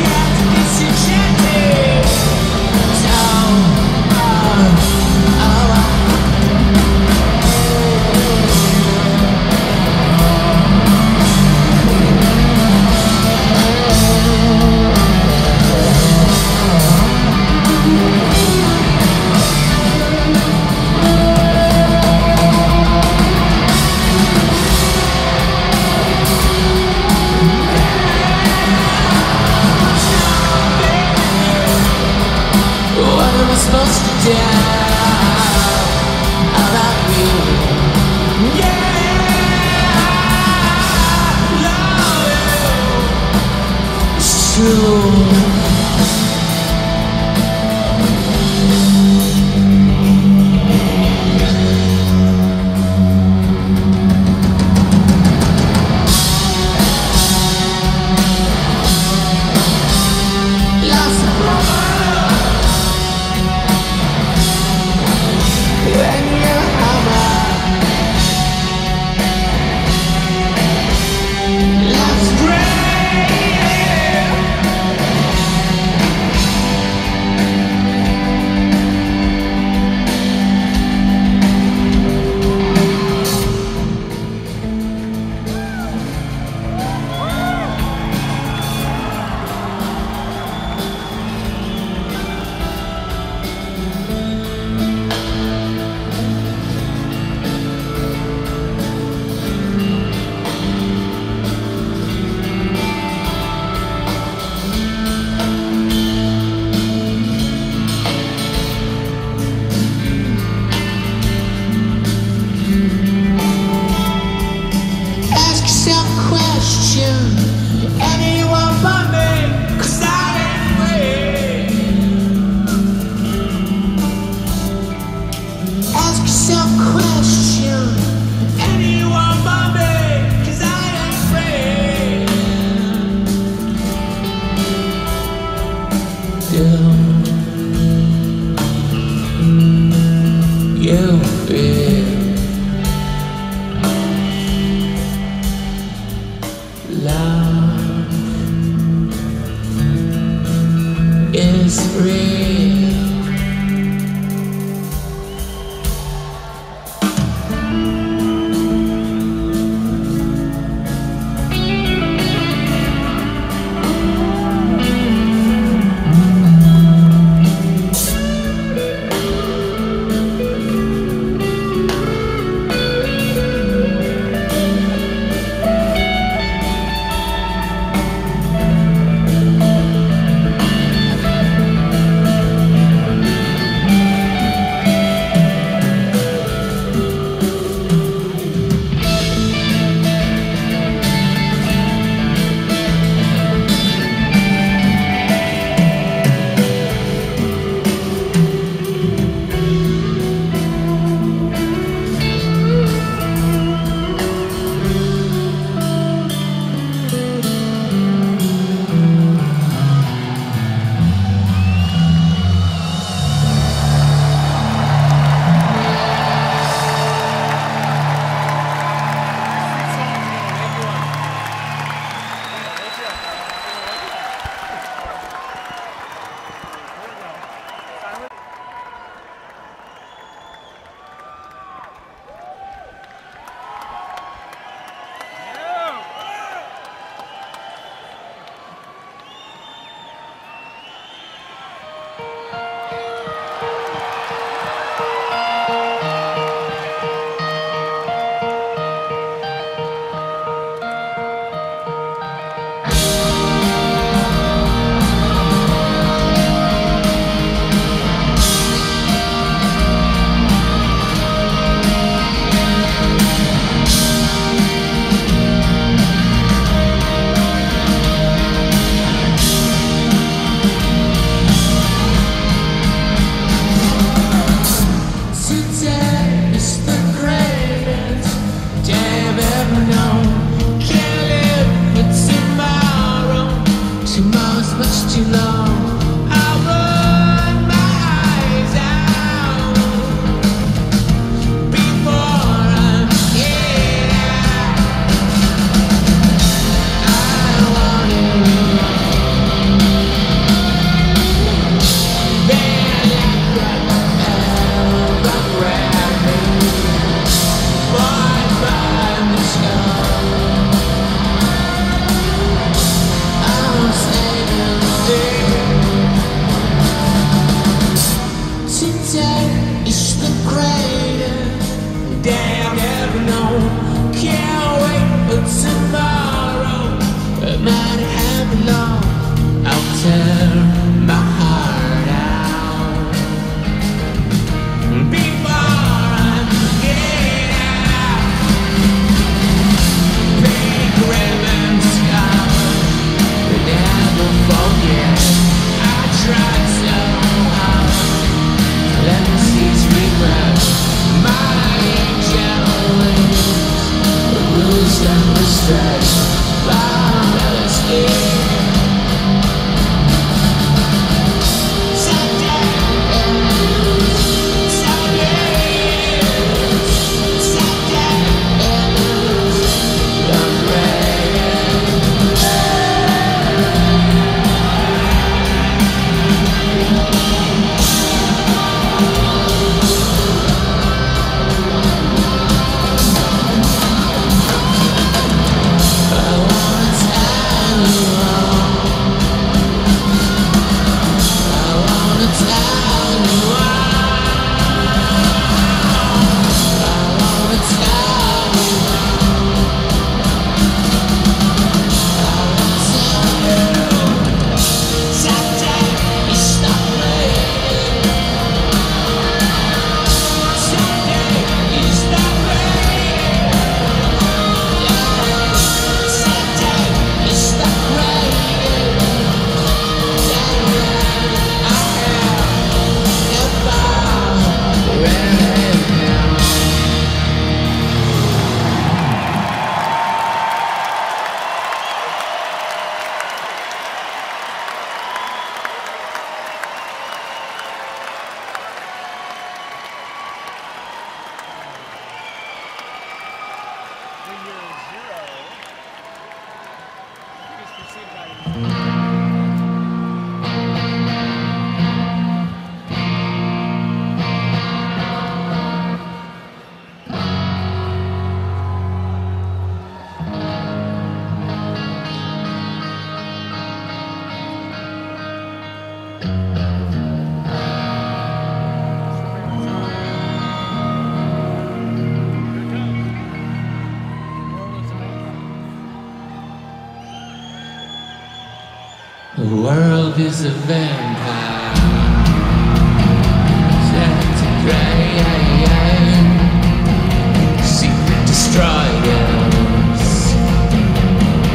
got to be enchanted. What am I supposed to do about you? Yeah, I love you. It's true. Is a vampire set to drain, secret destroyers,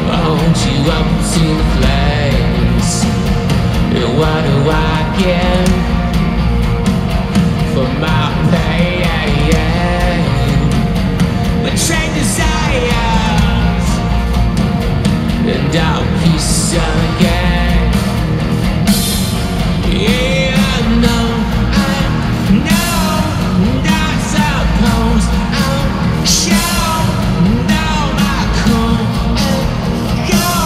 won't you up to the flames? And what do I get for my pain? Betrayed desires and I'll peace again. Yeah, I know, I know, not supposed I'll show, no, my cool and go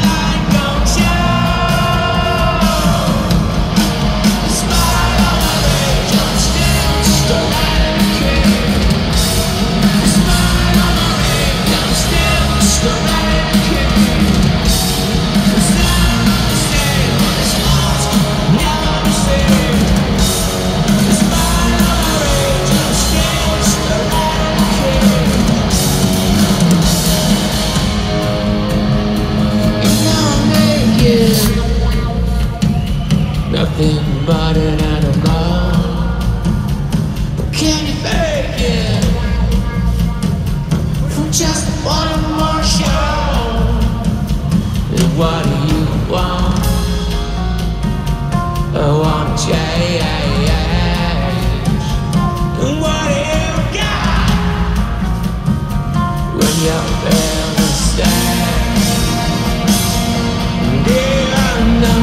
like a joke. Smile on an angel's dance, the light of the king. Smile on an angel's dance, the light of the king. Nothing but an animal. Can you fake it? From just one more show. And what do you want? I want change. And what do you got? When you're in the stage. Did I know?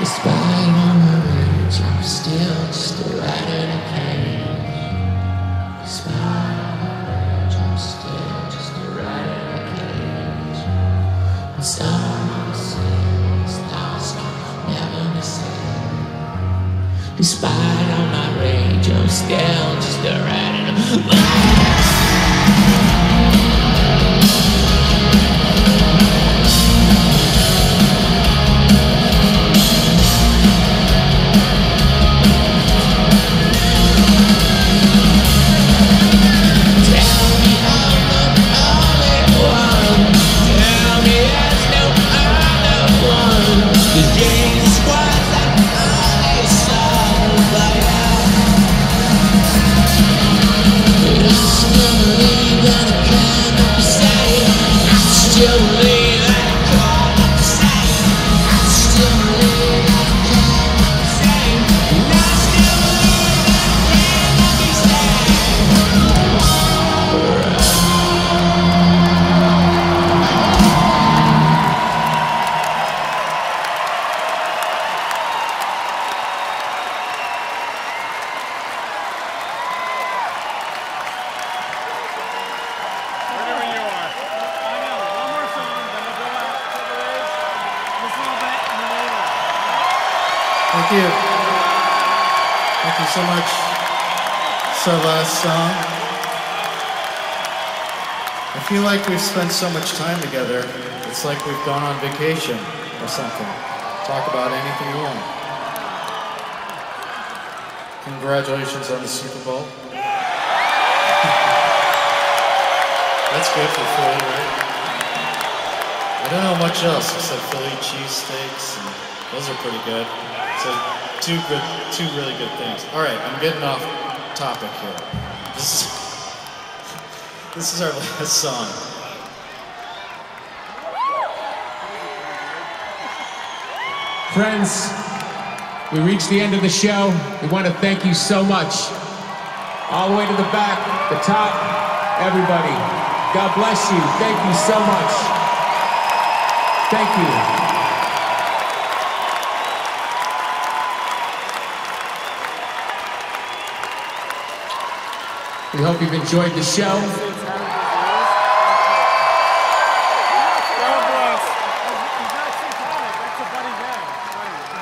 Despite all my words, I'm still just a rat in a cage. Despite all my words, I'm still just a rat in a cage. And some of the sins lost can never be saved. Despite all my rage, I'm still just a rat in a cage. Thank you. Thank you so much. So last song. I feel like we've spent so much time together, it's like we've gone on vacation or something. Talk about anything you want. Congratulations on the Super Bowl. That's good for Philly, right? I don't know much else except Philly cheesesteaks. Those are pretty good. So two good, two really good things. All right, I'm getting off topic here. This is, this is our last song. Friends, we reached the end of the show. We want to thank you so much. All the way to the back, the top, everybody. God bless you. Thank you so much. Thank you. We hope you've enjoyed the show.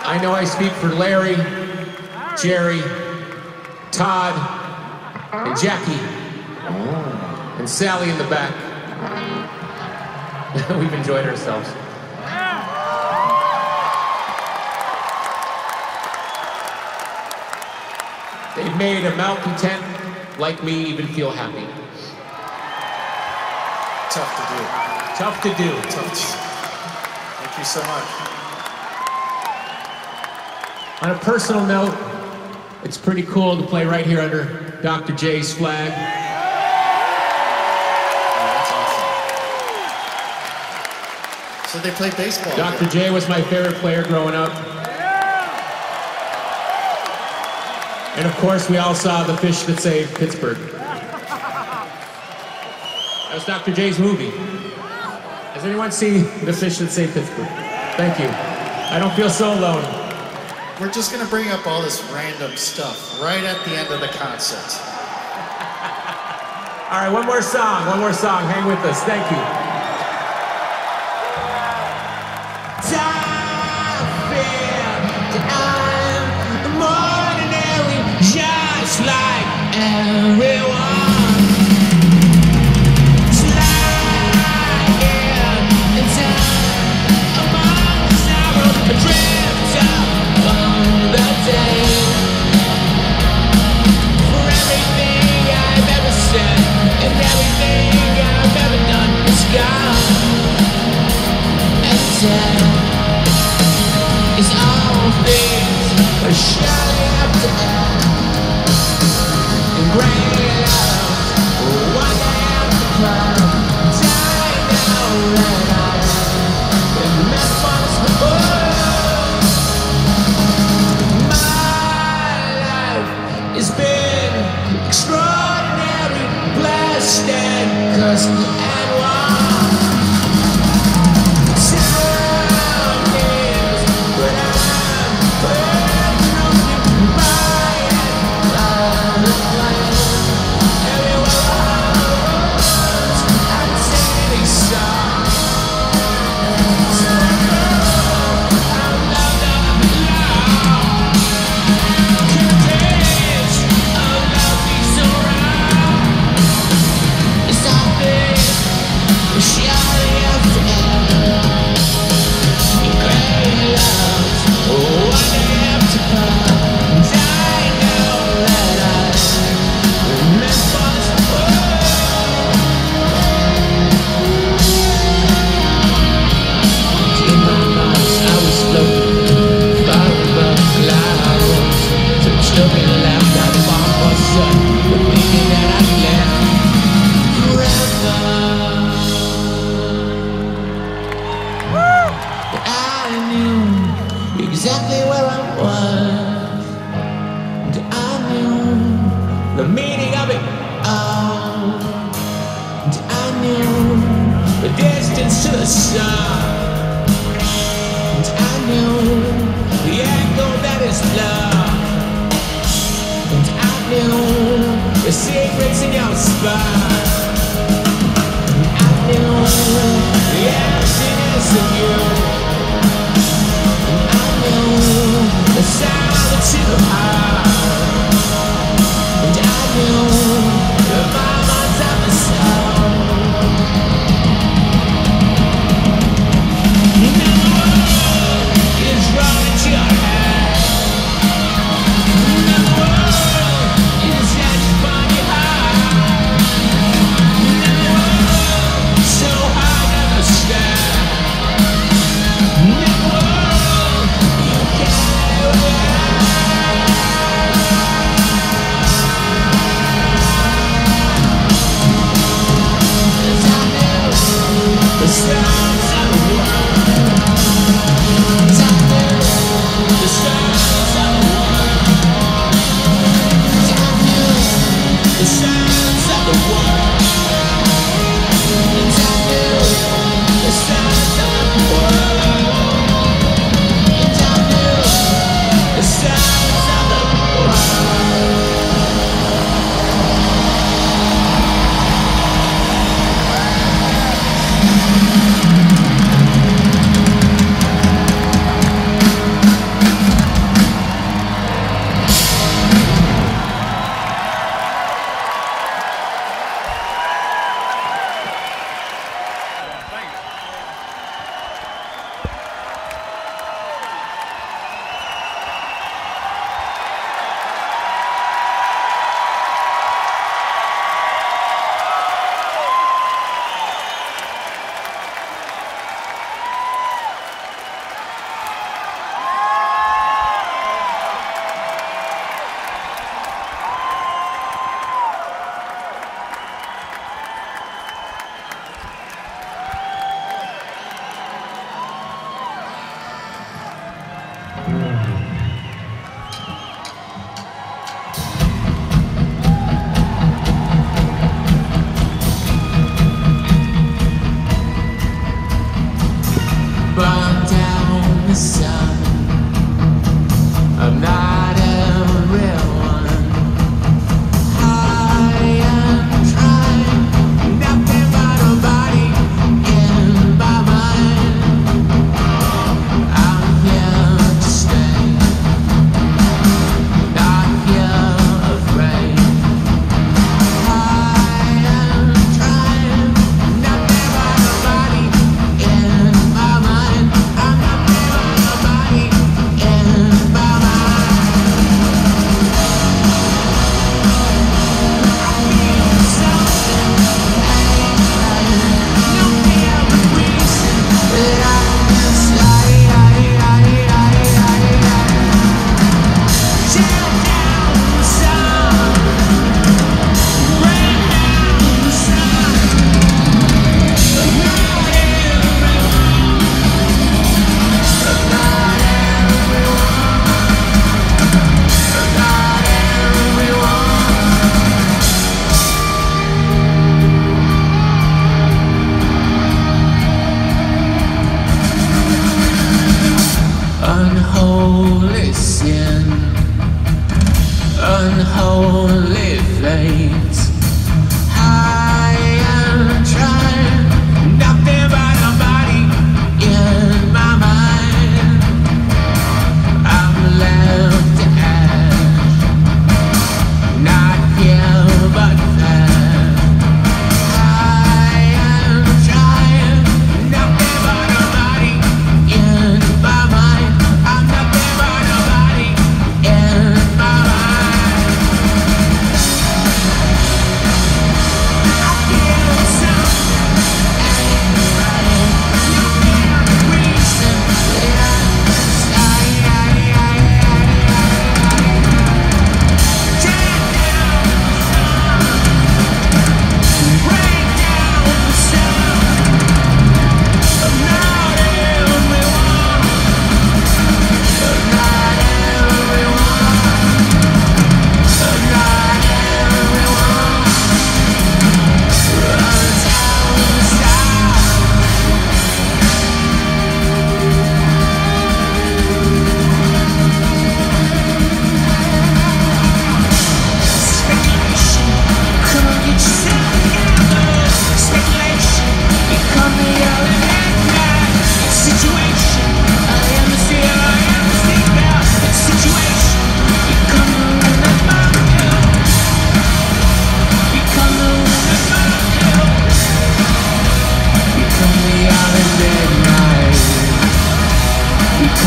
I know I speak for Larry, Jerry, Todd, and Jackie, and Sally in the back. We've enjoyed ourselves. They've made a malcontent like me even feel happy. Tough to do. Tough to do. Tough to do. Thank you so much. On a personal note, it's pretty cool to play right here under Doctor J's flag. Oh, that's awesome. So they play baseball. Doctor J was my favorite player growing up. And of course, we all saw The Fish That Saved Pittsburgh. That was Doctor J's movie. Has anyone seen The Fish That Saved Pittsburgh? Thank you. I don't feel so alone. We're just gonna bring up all this random stuff right at the end of the concert. All right, one more song, one more song. Hang with us, thank you. Sound is what I I knew exactly where I was, and I knew the meaning of it all, and I knew the distance to the sun, and I knew the echo that is love, and I knew the secrets in your spine. I knew the emptiness of you, and I knew the silence in the heart, and I knew the moments of the soul. Now the world is running to your head, now the world is etched upon your heart.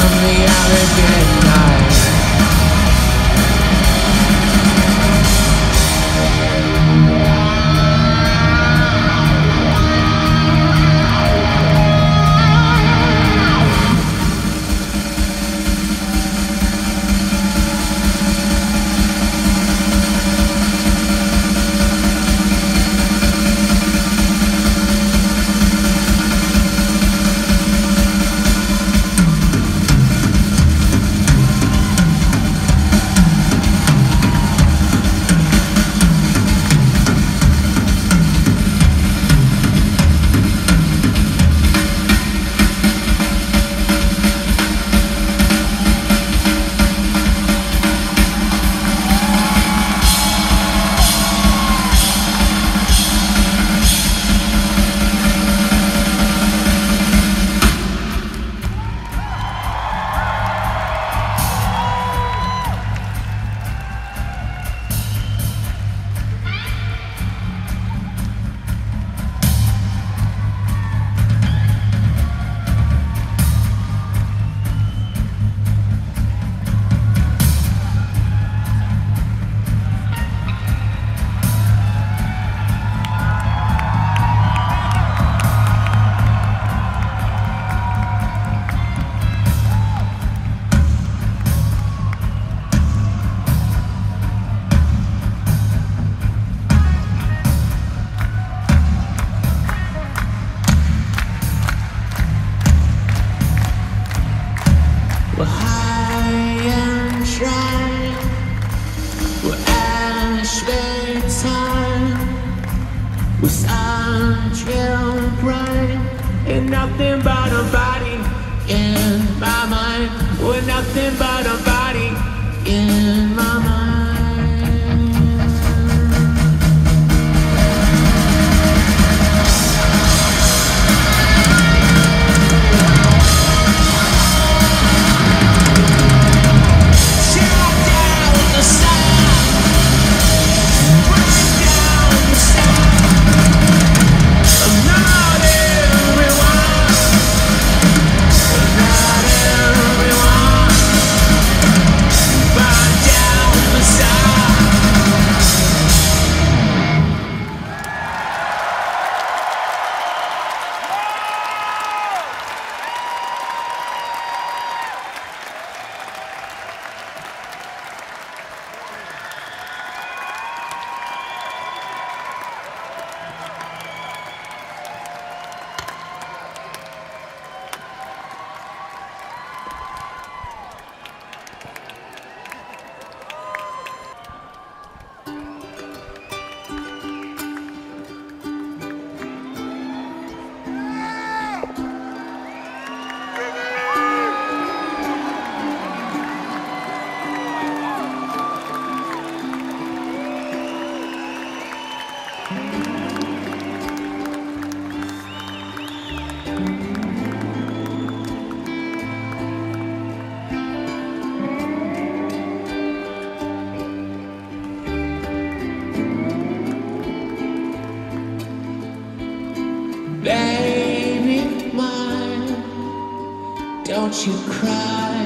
from the arrogant mind. Don't you cry,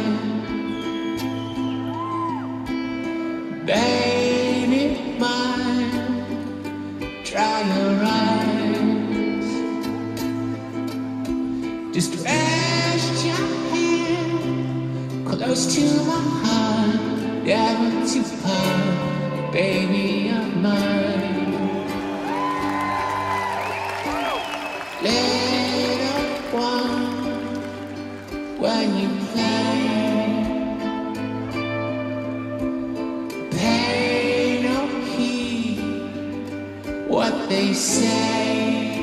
baby mine. Dry your eyes, just rest your hand close to my heart, never to part, baby of mine. Little one, when you play, pay no heed what they say.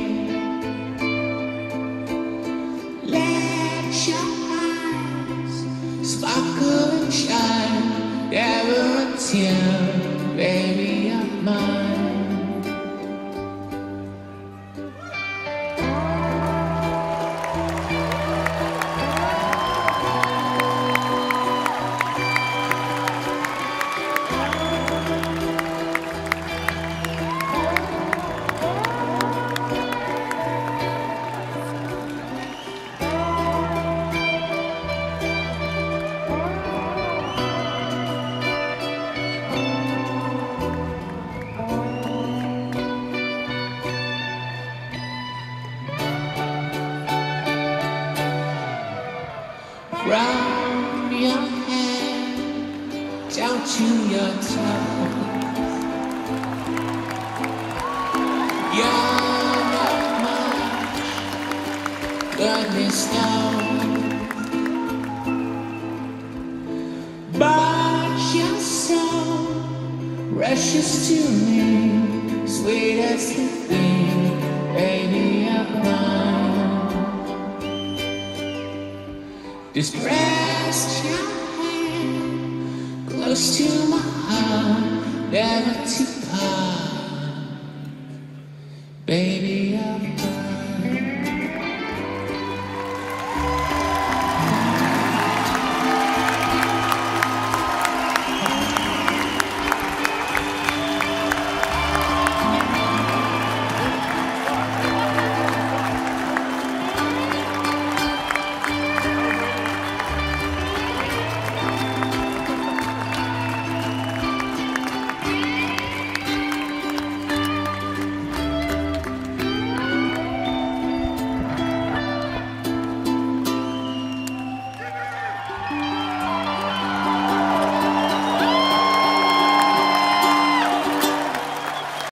Let your eyes sparkle and shine, never a tear, baby of mine. Round your head, down to your toes. You're not much, goodness knows, but you're so precious to me, sweet as the thing, baby of mine. Just rest your hand close to my heart, never to part, baby.